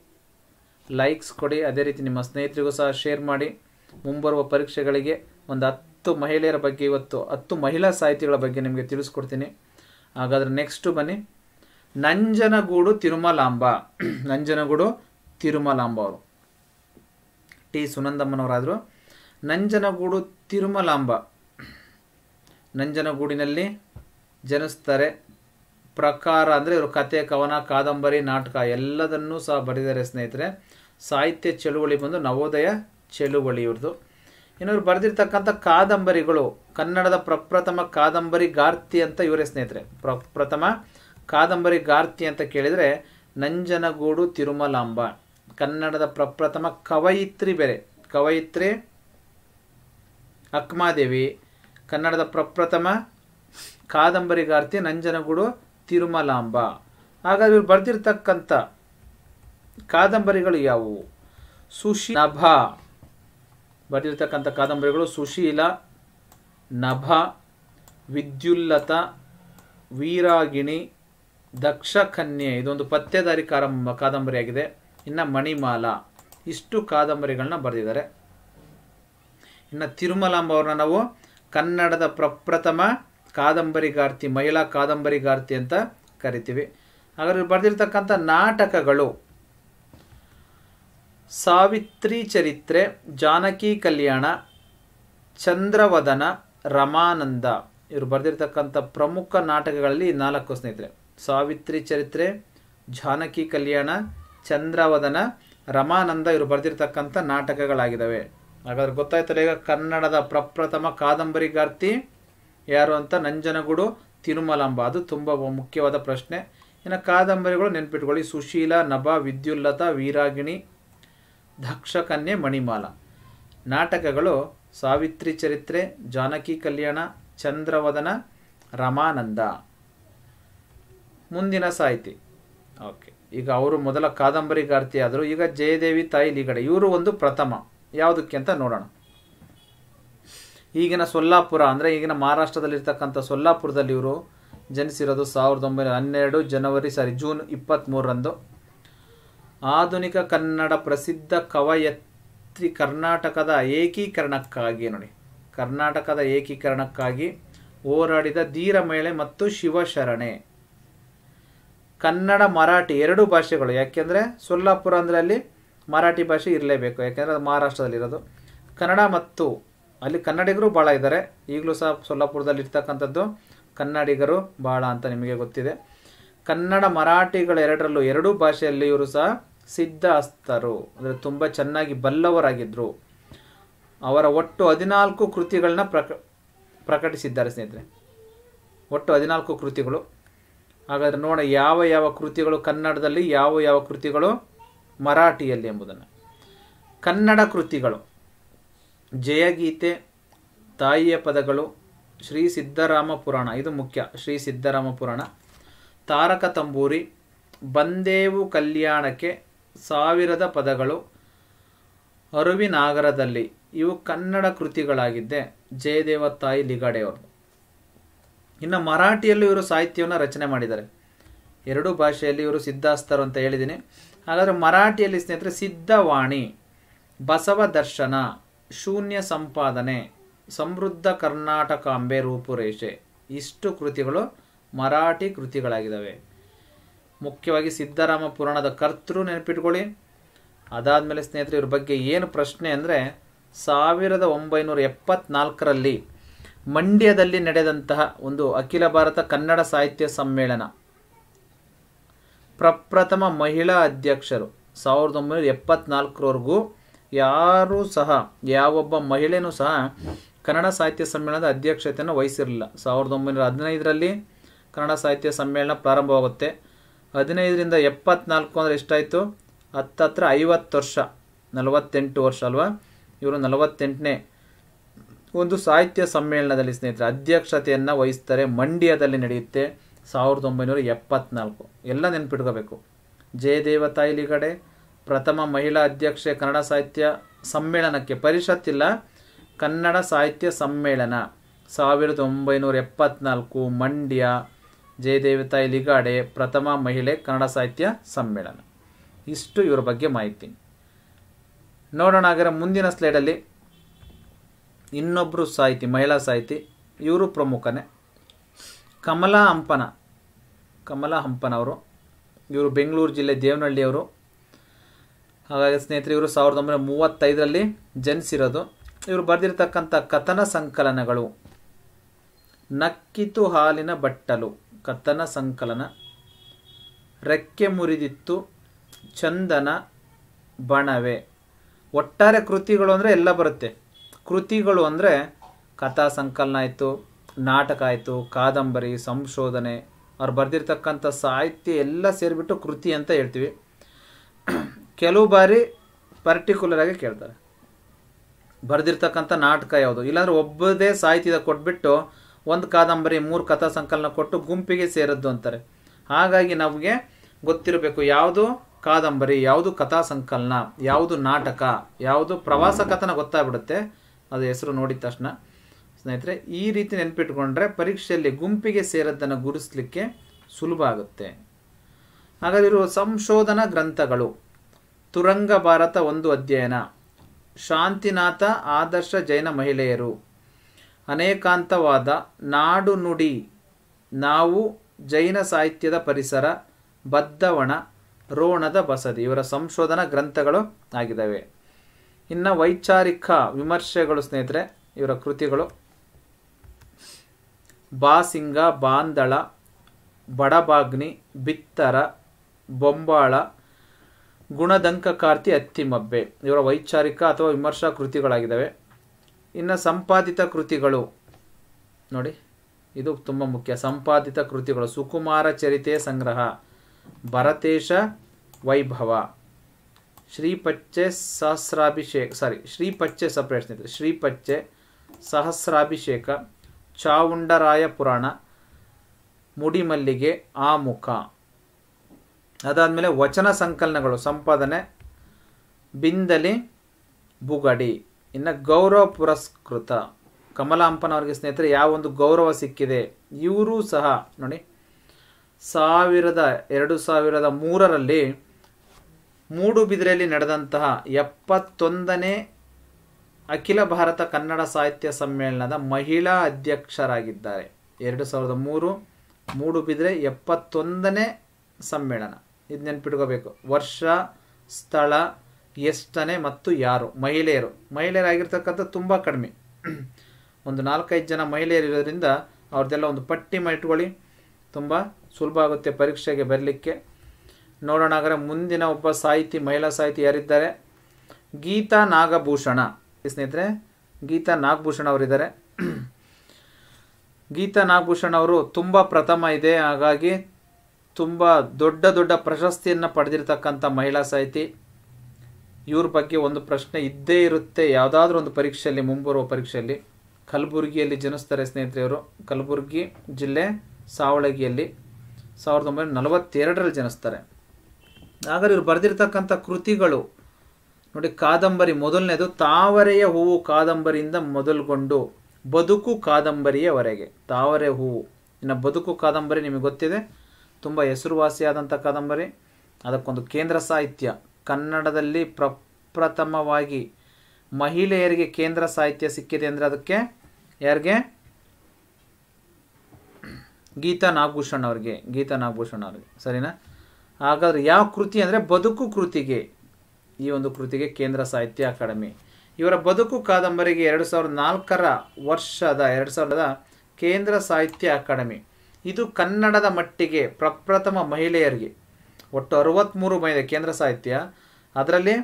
ಲೈಕ್ಸ್ ಕೊಡಿ, ಅದೇ ರೀತಿ ನಿಮ್ಮ ಸ್ನೇಹಿತರಿಗೂ ಸಹ ಶೇರ್ ಮಾಡಿ. ಮುಂಬರುವ ಪರೀಕ್ಷೆಗಳಿಗೆ ಒಂದು 10 ಮಹಿಳೆಯರ ಬಗ್ಗೆ, ಇವತ್ತು 10 ಮಹಿಳಾ ಸಾಹಿತಿಗಳ ಬಗ್ಗೆ ನಿಮಗೆ ತಿಳಿಸ್ಕೊಡ್ತೀನಿ. ಹಾಗಾದರೆ ನೆಕ್ಸ್ಟು ಬನ್ನಿ, ನಂಜನಗೂಡು ತಿರುಮಲಾಂಬ ಅವರು. ಟಿ. ಸುನಂದಮ್ಮನವರಾದರು. ನಂಜನಗೂಡು ತಿರುಮಲಾಂಬ ನಂಜನಗೂಡಿನಲ್ಲಿ ಜನಿಸ್ತಾರೆ. ಪ್ರಕಾರ ಅಂದರೆ ಇವರು ಕಥೆ, ಕವನ, ಕಾದಂಬರಿ, ನಾಟಕ ಎಲ್ಲದನ್ನೂ ಸಹ ಬರೆದಿದ್ದಾರೆ ಸ್ನೇಹಿತರೆ. ಸಾಹಿತ್ಯ ಚಳುವಳಿ ಬಂದು ನವೋದಯ ಚಳುವಳಿ ಇವ್ರದ್ದು. ಇನ್ನೊರು ಬರೆದಿರ್ತಕ್ಕಂಥ ಕಾದಂಬರಿಗಳು: ಕನ್ನಡದ ಪ್ರಪ್ರಥಮ ಕಾದಂಬರಿಗಾರ್ತಿ ಅಂತ ಇವರೇ ಸ್ನೇಹಿತರೆ. ಪ್ರಪ್ರಥಮ ಕಾದಂಬರಿಗಾರ್ತಿ ಅಂತ ಕೇಳಿದರೆ ನಂಜನಗೂಡು ತಿರುಮಲಾಂಬ. ಕನ್ನಡದ ಪ್ರಪ್ರಥಮ ಕವಯಿತ್ರಿ ಬೇರೆ, ಕವಯಿತ್ರಿ ಅಕ್ಕ ಮಹಾದೇವಿ. ಕನ್ನಡದ ಪ್ರಪ್ರಥಮ ಕಾದಂಬರಿಗಾರ್ತಿ ನಂಜನಗೂಡು ತಿರುಮಲಾಂಬ. ಹಾಗಾಗಿ ಇವ್ರು ಬರೆದಿರ್ತಕ್ಕಂಥ ಕಾದಂಬರಿಗಳು ಯಾವುವು? ಸುಶೀನಭ ಬರೆದಿರ್ತಕ್ಕಂಥ ಕಾದಂಬರಿಗಳು ಸುಶೀಲ, ನಭ, ವಿದ್ಯುಲ್ಲತ, ವೀರಾಗಿಣಿ, ದಕ್ಷ ಕನ್ಯೆ, ಇದೊಂದು ಪತ್ತೇದಾರಿ ಕಾದಂಬರಿಯಾಗಿದೆ. ಇನ್ನು ಮಣಿಮಾಲ. ಇಷ್ಟು ಕಾದಂಬರಿಗಳನ್ನ ಬರೆದಿದ್ದಾರೆ. ಇನ್ನು ತಿರುಮಲಾಂಬ ಅವ್ರನ್ನ ನಾವು ಕನ್ನಡದ ಪ್ರಪ್ರಥಮ ಕಾದಂಬರಿಗಾರ್ತಿ, ಮಹಿಳಾ ಕಾದಂಬರಿಗಾರ್ತಿ ಅಂತ ಕರಿತೀವಿ. ಹಾಗಾದ್ರೆ ಬರೆದಿರ್ತಕ್ಕಂಥ ನಾಟಕಗಳು: ಸಾವಿತ್ರಿ ಚರಿತ್ರೆ, ಜಾನಕಿ ಕಲ್ಯಾಣ, ಚಂದ್ರವದನ, ರಮಾನಂದ. ಇವರು ಬರೆದಿರ್ತಕ್ಕಂಥ ಪ್ರಮುಖ ನಾಟಕಗಳಲ್ಲಿ 4 ಸ್ನೇಹಿತರೆ: ಸಾವಿತ್ರಿ ಚರಿತ್ರೆ, ಜಾನಕಿ ಕಲ್ಯಾಣ, ಚಂದ್ರವದನ, ರಮಾನಂದ ಇವರು ಬರೆದಿರ್ತಕ್ಕಂಥ ನಾಟಕಗಳಾಗಿದ್ದಾವೆ. ಹಾಗಾದ್ರೆ ಗೊತ್ತಾಯ್ತಲ್ಲ ಈಗ ಕನ್ನಡದ ಪ್ರಪ್ರಥಮ ಕಾದಂಬರಿಗಾರ್ತಿ ಯಾರು ಅಂತ, ನಂಜನಗೂಡು ತಿರುಮಲಾಂಬ. ಅದು ತುಂಬ ಮುಖ್ಯವಾದ ಪ್ರಶ್ನೆ. ಇನ್ನು ಕಾದಂಬರಿಗಳು ನೆನ್ಪಿಟ್ಕೊಳ್ಳಿ: ಸುಶೀಲ, ನಭ, ವಿದ್ಯುಲ್ಲತ, ವೀರಾಗಿಣಿ, ದಕ್ಷಕನ್ಯೆ ಮಣಿಮಾಲ. ನಾಟಕಗಳು ಸಾವಿತ್ರಿ ಚರಿತ್ರೆ, ಜಾನಕಿ ಕಲ್ಯಾಣ, ಚಂದ್ರವದನ, ರಮಾನಂದ. ಮುಂದಿನ ಸಾಹಿತಿ ಓಕೆ, ಈಗ ಅವರು ಮೊದಲ ಕಾದಂಬರಿಗಾರ್ತಿಯಾದರು. ಈಗ ಜಯದೇವಿ ತಾಯಿ ಲಿಗಡೆ, ಇವರು ಒಂದು ಪ್ರಥಮ ಯಾವುದಕ್ಕೆ ಅಂತ ನೋಡೋಣ. ಈಗಿನ ಸೊಲ್ಲಾಪುರ ಅಂದರೆ ಈಗಿನ ಮಹಾರಾಷ್ಟ್ರದಲ್ಲಿರ್ತಕ್ಕಂಥ ಸೊಲ್ಲಾಪುರದಲ್ಲಿ ಇವರು ಜನಿಸಿರೋದು 1912 ಜೂನ್ 23ರಂದು. ಆಧುನಿಕ ಕನ್ನಡ ಪ್ರಸಿದ್ಧ ಕವಯತ್ರಿ. ಕರ್ನಾಟಕದ ಏಕೀಕರಣಕ್ಕಾಗಿ ನೋಡಿ, ಕರ್ನಾಟಕದ ಏಕೀಕರಣಕ್ಕಾಗಿ ಹೋರಾಡಿದ ಧೀರ ಮಹಿಳೆ ಮತ್ತು ಶಿವಶರಣೆ. ಕನ್ನಡ ಮರಾಠಿ ಎರಡೂ ಭಾಷೆಗಳು, ಯಾಕೆಂದರೆ ಸೊಲ್ಲಾಪುರ ಅಂದರೆ ಅಲ್ಲಿ ಮರಾಠಿ ಭಾಷೆ ಇರಲೇಬೇಕು, ಯಾಕೆಂದರೆ ಅದು ಮಹಾರಾಷ್ಟ್ರದಲ್ಲಿರೋದು. ಕನ್ನಡ ಮತ್ತು ಅಲ್ಲಿ ಕನ್ನಡಿಗರು ಭಾಳ ಇದ್ದಾರೆ, ಈಗಲೂ ಸಹ ಸೊಲ್ಲಾಪುರದಲ್ಲಿರ್ತಕ್ಕಂಥದ್ದು ಕನ್ನಡಿಗರು ಭಾಳ ಅಂತ ನಿಮಗೆ ಗೊತ್ತಿದೆ. ಕನ್ನಡ ಮರಾಠಿಗಳೆರಡರಲ್ಲೂ ಎರಡೂ ಭಾಷೆಯಲ್ಲಿ ಇವರು ಸಹ ಸಿದ್ಧಹಸ್ತರು, ಅಂದರೆ ತುಂಬ ಚೆನ್ನಾಗಿ ಬಲ್ಲವರಾಗಿದ್ದರು. ಅವರ ಒಟ್ಟು 14 ಕೃತಿಗಳನ್ನ ಪ್ರಕಟಿಸಿದ್ದಾರೆ ಸ್ನೇಹಿತರೆ, ಒಟ್ಟು 14 ಕೃತಿಗಳು. ಹಾಗಾದರೆ ನೋಡ ಯಾವ ಯಾವ ಕೃತಿಗಳು ಕನ್ನಡದಲ್ಲಿ, ಯಾವ ಯಾವ ಕೃತಿಗಳು ಮರಾಠಿಯಲ್ಲಿ ಎಂಬುದನ್ನು. ಕನ್ನಡ ಕೃತಿಗಳು: ಜಯಗೀತೆ, ತಾಯಿಯ ಪದಗಳು, ಶ್ರೀ ಸಿದ್ಧರಾಮ ಪುರಾಣ, ಇದು ಮುಖ್ಯ, ಶ್ರೀ ಸಿದ್ಧರಾಮ ಪುರಾಣ, ತಾರಕ ತಂಬೂರಿ, ಬಂದೇವು ಕಲ್ಯಾಣಕ್ಕೆ, 1000 ಪದಗಳು, ಅರುವಿನಾಗರದಲ್ಲಿ. ಇವು ಕನ್ನಡ ಕೃತಿಗಳಾಗಿದ್ದೆ ಜಯದೇವ ತಾಯಿ ಲಿಗಾಡೆಯವರು. ಇನ್ನು ಮರಾಠಿಯಲ್ಲೂ ಇವರು ಸಾಹಿತ್ಯವನ್ನು ರಚನೆ ಮಾಡಿದ್ದಾರೆ, ಎರಡೂ ಭಾಷೆಯಲ್ಲಿ ಇವರು ಸಿದ್ಧಹಸ್ತರು ಅಂತ ಹೇಳಿದ್ದೀನಿ. ಹಾಗಾದರೆ ಮರಾಠಿಯಲ್ಲಿ ಸ್ನೇಹಿತರೆ ಸಿದ್ಧವಾಣಿ, ಬಸವ ದರ್ಶನ, ಶೂನ್ಯ ಸಂಪಾದನೆ, ಸಮೃದ್ಧ ಕರ್ನಾಟಕಾಂಬೆ ರೂಪುರೇಷೆ, ಇಷ್ಟು ಕೃತಿಗಳು ಮರಾಠಿ ಕೃತಿಗಳಾಗಿದ್ದಾವೆ. ಮುಖ್ಯವಾಗಿ ಸಿದ್ಧರಾಮ ಪುರಾಣದ ಕರ್ತೃ ನೆನಪಿಟ್ಕೊಳ್ಳಿ. ಅದಾದಮೇಲೆ ಸ್ನೇಹಿತರೆ ಇವ್ರ ಬಗ್ಗೆ ಏನು ಪ್ರಶ್ನೆ ಅಂದರೆ 1974ರಲ್ಲಿ ಮಂಡ್ಯದಲ್ಲಿ ನಡೆದಂತಹ ಒಂದು ಅಖಿಲ ಭಾರತ ಕನ್ನಡ ಸಾಹಿತ್ಯ ಸಮ್ಮೇಳನ, ಪ್ರಪ್ರಥಮ ಮಹಿಳಾ ಅಧ್ಯಕ್ಷರು. 1974ವರೆಗೂ ಯಾರೂ ಸಹ, ಯಾವೊಬ್ಬ ಮಹಿಳೆಯೂ ಸಹ ಕನ್ನಡ ಸಾಹಿತ್ಯ ಸಮ್ಮೇಳನದ ಅಧ್ಯಕ್ಷತೆಯನ್ನು ವಹಿಸಿರಲಿಲ್ಲ. 1915ರಲ್ಲಿ ಕನ್ನಡ ಸಾಹಿತ್ಯ ಸಮ್ಮೇಳನ ಪ್ರಾರಂಭವಾಗುತ್ತೆ. 15ರಿಂದ 74 ಅಂದರೆ ಎಷ್ಟಾಯಿತು? 50 ವರ್ಷ, 48 ವರ್ಷ ಅಲ್ವಾ. ಇವರು 48ನೇ ಒಂದು ಸಾಹಿತ್ಯ ಸಮ್ಮೇಳನದಲ್ಲಿ ಸ್ನೇಹಿತರೆ ಅಧ್ಯಕ್ಷತೆಯನ್ನು ವಹಿಸ್ತಾರೆ. ಮಂಡ್ಯದಲ್ಲಿ ನಡೆಯುತ್ತೆ 1974. ಎಲ್ಲ ನೆನ್ಪಿಟ್ಕೋಬೇಕು. ಜಯದೇವ ತಾಯಿ ಲಿಗಾಡೆ ಪ್ರಥಮ ಮಹಿಳಾ ಅಧ್ಯಕ್ಷೆ ಕನ್ನಡ ಸಾಹಿತ್ಯ ಸಮ್ಮೇಳನಕ್ಕೆ, ಪರಿಷತ್ತಿಲ್ಲ, ಕನ್ನಡ ಸಾಹಿತ್ಯ ಸಮ್ಮೇಳನ 1974 ಮಂಡ್ಯ, ಜಯದೇವಿ ತಾಯಿ ಲಿಗಾಡೆ ಪ್ರಥಮ ಮಹಿಳೆ ಕನ್ನಡ ಸಾಹಿತ್ಯ ಸಮ್ಮೇಳನ. ಇಷ್ಟು ಇವರ ಬಗ್ಗೆ ಮಾಹಿತಿ ನೋಡೋಣ. ಹಾಗಾದರೆ ಮುಂದಿನ ಸ್ಲೈಡಲ್ಲಿ ಇನ್ನೊಬ್ಬರು ಸಾಹಿತಿ, ಮಹಿಳಾ ಸಾಹಿತಿ, ಇವರು ಪ್ರಮುಖನೇ, ಕಮಲಾ ಹಂಪನ. ಕಮಲಾ ಹಂಪನವರು, ಇವರು ಬೆಂಗಳೂರು ಜಿಲ್ಲೆ ದೇವನಹಳ್ಳಿಯವರು. ಹಾಗಾಗಿ ಸ್ನೇಹಿತರೆ ಇವರು 1935ರಲ್ಲಿ ಜನಿಸಿರೋದು. ಇವರು ಬರೆದಿರ್ತಕ್ಕಂಥ ಕಥನ ಸಂಕಲನಗಳು: ನಕ್ಕಿತು ಹಾಲಿನ ಬಟ್ಟಲು ಕಥನ ಸಂಕಲನ, ರೆಕ್ಕೆ ಮುರಿದಿತ್ತು, ಚಂದನ, ಬಣವೆ. ಒಟ್ಟಾರೆ ಕೃತಿಗಳು ಅಂದರೆ ಎಲ್ಲ ಬರುತ್ತೆ. ಕೃತಿಗಳು ಅಂದರೆ ಕಥಾ ಸಂಕಲನ ಆಯಿತು, ನಾಟಕ ಆಯಿತು, ಕಾದಂಬರಿ, ಸಂಶೋಧನೆ, ಅವ್ರು ಬರೆದಿರ್ತಕ್ಕಂಥ ಸಾಹಿತ್ಯ ಎಲ್ಲ ಸೇರಿಬಿಟ್ಟು ಕೃತಿ ಅಂತ ಹೇಳ್ತೀವಿ. ಕೆಲವು ಬಾರಿ ಪರ್ಟಿಕ್ಯುಲರಾಗಿ ಕೇಳ್ತಾರೆ ಬರೆದಿರ್ತಕ್ಕಂಥ ನಾಟಕ ಯಾವುದು, ಇಲ್ಲಾಂದರೆ ಒಬ್ಬದೇ ಸಾಹಿತ್ಯದ ಕೊಟ್ಬಿಟ್ಟು ಒಂದು ಕಾದಂಬರಿ, 3 ಕಥಾ ಸಂಕಲನ ಕೊಟ್ಟು ಗುಂಪಿಗೆ ಸೇರಿದ್ದು ಅಂತಾರೆ. ಹಾಗಾಗಿ ನಮಗೆ ಗೊತ್ತಿರಬೇಕು ಯಾವುದು ಕಾದಂಬರಿ, ಯಾವುದು ಕಥಾ ಸಂಕಲನ, ಯಾವುದು ನಾಟಕ, ಯಾವುದು ಪ್ರವಾಸ ಕಥನ ಗೊತ್ತಾಗ್ಬಿಡುತ್ತೆ ಅದು ಹೆಸರು ನೋಡಿದ ತಕ್ಷಣ. ಸ್ನೇಹಿತರೆ ಈ ರೀತಿ ನೆನಪಿಟ್ಕೊಂಡ್ರೆ ಪರೀಕ್ಷೆಯಲ್ಲಿ ಗುಂಪಿಗೆ ಸೇರೋದನ್ನು ಗುರುತಿಸಲಿಕ್ಕೆ ಸುಲಭ ಆಗುತ್ತೆ. ಹಾಗಾದಿರುವ ಸಂಶೋಧನಾ ಗ್ರಂಥಗಳು: ತುರಂಗ ಭಾರತ ಒಂದು ಅಧ್ಯಯನ, ಶಾಂತಿನಾಥ ಆದರ್ಶ ಜೈನ ಮಹಿಳೆಯರು, ಅನೇಕಾಂತವಾದ ನಾಡು ನುಡಿ, ನಾವು ಜೈನ ಸಾಹಿತ್ಯದ ಪರಿಸರ, ಬದ್ದವಣ, ರೋಣದ ಬಸದಿ. ಇವರ ಸಂಶೋಧನಾ ಗ್ರಂಥಗಳು ಆಗಿದ್ದಾವೆ. ಇನ್ನು ವೈಚಾರಿಕ ವಿಮರ್ಶೆಗಳು ಸ್ನೇಹಿತರೆ ಇವರ ಕೃತಿಗಳು: ಬಾಸಿಂಗ, ಬಾಂದಳ, ಬಡಬಾಗ್ನಿ, ಬಿತ್ತರ, ಬೊಂಬಾಳ, ಗುಣದಂಕಕಾರ್ತಿ, ಅತ್ತಿಮಬ್ಬೆ. ಇವರ ವೈಚಾರಿಕ ಅಥವಾ ವಿಮರ್ಶಾ ಕೃತಿಗಳಾಗಿದ್ದಾವೆ. ಇನ್ನು ಸಂಪಾದಿತ ಕೃತಿಗಳು ನೋಡಿ, ಇದು ತುಂಬ ಮುಖ್ಯ. ಸಂಪಾದಿತ ಕೃತಿಗಳು: ಸುಕುಮಾರ ಚರಿತೆಯ ಸಂಗ್ರಹ, ಭರತೇಶ ವೈಭವ, श्रीपच्चे सहस्राभिषेक सारी श्रीपच्चे सपरेट श्रीपच्चे सहस्राभिषेक ಚಾವುಂಡರಾಯ ಪುರಾಣ ಮುಡಿ ಮಲ್ಲಿಗೆ ಆಮುಖ ಅದಾದಮೇಲೆ ವಚನ ಸಂಕಲನಗಳು ಸಂಪಾದನೆ ಬಿಂದಲಿ ಬುಗಡಿ ಇನ್ನು ಗೌರವ ಪುರಸ್ಕೃತ ಕಮಲಾಂಪನವರಿಗೆ ಸ್ನೇಹಿತರೆ ಯಾವ ಒಂದು ಗೌರವ ಸಿಕ್ಕಿದೆ ಇವರು ಸಹ ನೋಡಿ 2003 ರಲ್ಲಿ ಮೂಡುಬಿದಿರೆಯಲ್ಲಿ ನಡೆದಂತಹ 71ನೇ ಅಖಿಲ ಭಾರತ ಕನ್ನಡ ಸಾಹಿತ್ಯ ಸಮ್ಮೇಳನದ ಮಹಿಳಾ ಅಧ್ಯಕ್ಷರಾಗಿದ್ದಾರೆ 2003 ಮೂಡುಬಿದಿರೆ 71ನೇ ಸಮ್ಮೇಳನ ಇದು ನೆನಪಿಟ್ಕೋಬೇಕು ವರ್ಷ ಸ್ಥಳ ಎಷ್ಟನೇ ಮತ್ತು ಯಾರು ಮಹಿಳೆಯರಾಗಿರ್ತಕ್ಕಂಥ ತುಂಬ ಕಡಿಮೆ ಒಂದು 4-5 ಜನ ಮಹಿಳೆಯರು ಇರೋದ್ರಿಂದ ಅವರದೆಲ್ಲ ಒಂದು ಪಟ್ಟಿ ಮಾಡಿಟ್ಕೊಳ್ಳಿ ತುಂಬ ಸುಲಭ ಆಗುತ್ತೆ ಪರೀಕ್ಷೆಗೆ ಬರಲಿಕ್ಕೆ ನೋಡೋಣ ಹಾಗಾದರೆ ಮುಂದಿನ ಒಬ್ಬ ಸಾಹಿತಿ ಮಹಿಳಾ ಸಾಹಿತಿ ಯಾರಿದ್ದಾರೆ ಗೀತಾ ನಾಗಭೂಷಣ ಸ್ನೇಹಿತರೆ ಗೀತಾ ನಾಗಭೂಷಣ ಅವರಿದ್ದಾರೆ ಗೀತಾ ನಾಗಭೂಷಣ ಅವರು ತುಂಬ ಪ್ರಥಮ ಇದೆ ಹಾಗಾಗಿ ತುಂಬ ದೊಡ್ಡ ದೊಡ್ಡ ಪ್ರಶಸ್ತಿಯನ್ನು ಪಡೆದಿರತಕ್ಕಂಥ ಮಹಿಳಾ ಸಾಹಿತಿ ಇವ್ರ ಬಗ್ಗೆ ಒಂದು ಪ್ರಶ್ನೆ ಇದ್ದೇ ಇರುತ್ತೆ ಯಾವುದಾದ್ರೂ ಒಂದು ಪರೀಕ್ಷೆಯಲ್ಲಿ ಮುಂಬರುವ ಪರೀಕ್ಷೆಯಲ್ಲಿ ಕಲಬುರಗಿಯಲ್ಲಿ ಜನಿಸ್ತಾರೆ ಸ್ನೇಹಿತರೆ ಅವರು ಕಲಬುರಗಿ ಜಿಲ್ಲೆ ಸಾವಳಗಿಯಲ್ಲಿ 1942 ಜನಿಸ್ತಾರೆ ಹಾಗಾದ್ರೆ ಇವರು ಬರೆದಿರತಕ್ಕಂಥ ಕೃತಿಗಳು ನೋಡಿ ಕಾದಂಬರಿ ಮೊದಲನೇದು ತಾವರೆಯ ಹೂವು ಕಾದಂಬರಿಯಿಂದ ಮೊದಲುಗೊಂಡು ಬದುಕು ಕಾದಂಬರಿಯವರೆಗೆ ತಾವರೆ ಹೂವು ಇನ್ನು ಬದುಕು ಕಾದಂಬರಿ ನಿಮಗೆ ಗೊತ್ತಿದೆ ತುಂಬ ಹೆಸರುವಾಸಿಯಾದಂಥ ಕಾದಂಬರಿ ಅದಕ್ಕೊಂದು ಕೇಂದ್ರ ಸಾಹಿತ್ಯ ಕನ್ನಡದಲ್ಲಿ ಪ್ರಪ್ರಥಮವಾಗಿ ಮಹಿಳೆಯರಿಗೆ ಕೇಂದ್ರ ಸಾಹಿತ್ಯ ಸಿಕ್ಕಿದೆ ಅಂದರೆ ಅದಕ್ಕೆ ಯಾರಿಗೆ ಗೀತಾ ನಾಗಭೂಷಣ್ ಅವರಿಗೆ ಸರಿನಾ ಹಾಗಾದ್ರೆ ಯಾವ ಕೃತಿ ಅಂದರೆ ಬದುಕು ಕೃತಿಗೆ ಈ ಒಂದು ಕೃತಿಗೆ ಕೇಂದ್ರ ಸಾಹಿತ್ಯ ಅಕಾಡೆಮಿ ಇವರ ಬದುಕು ಕಾದಂಬರಿಗೆ 2004 ವರ್ಷದ 2000 ಕೇಂದ್ರ ಸಾಹಿತ್ಯ ಅಕಾಡೆಮಿ ಇದು ಕನ್ನಡದ ಮಟ್ಟಿಗೆ ಪ್ರಪ್ರಥಮ ಮಹಿಳೆಯರಿಗೆ ಒಟ್ಟು 63 ಮಹಿಳೆ ಕೇಂದ್ರ ಸಾಹಿತ್ಯ ಅದರಲ್ಲಿ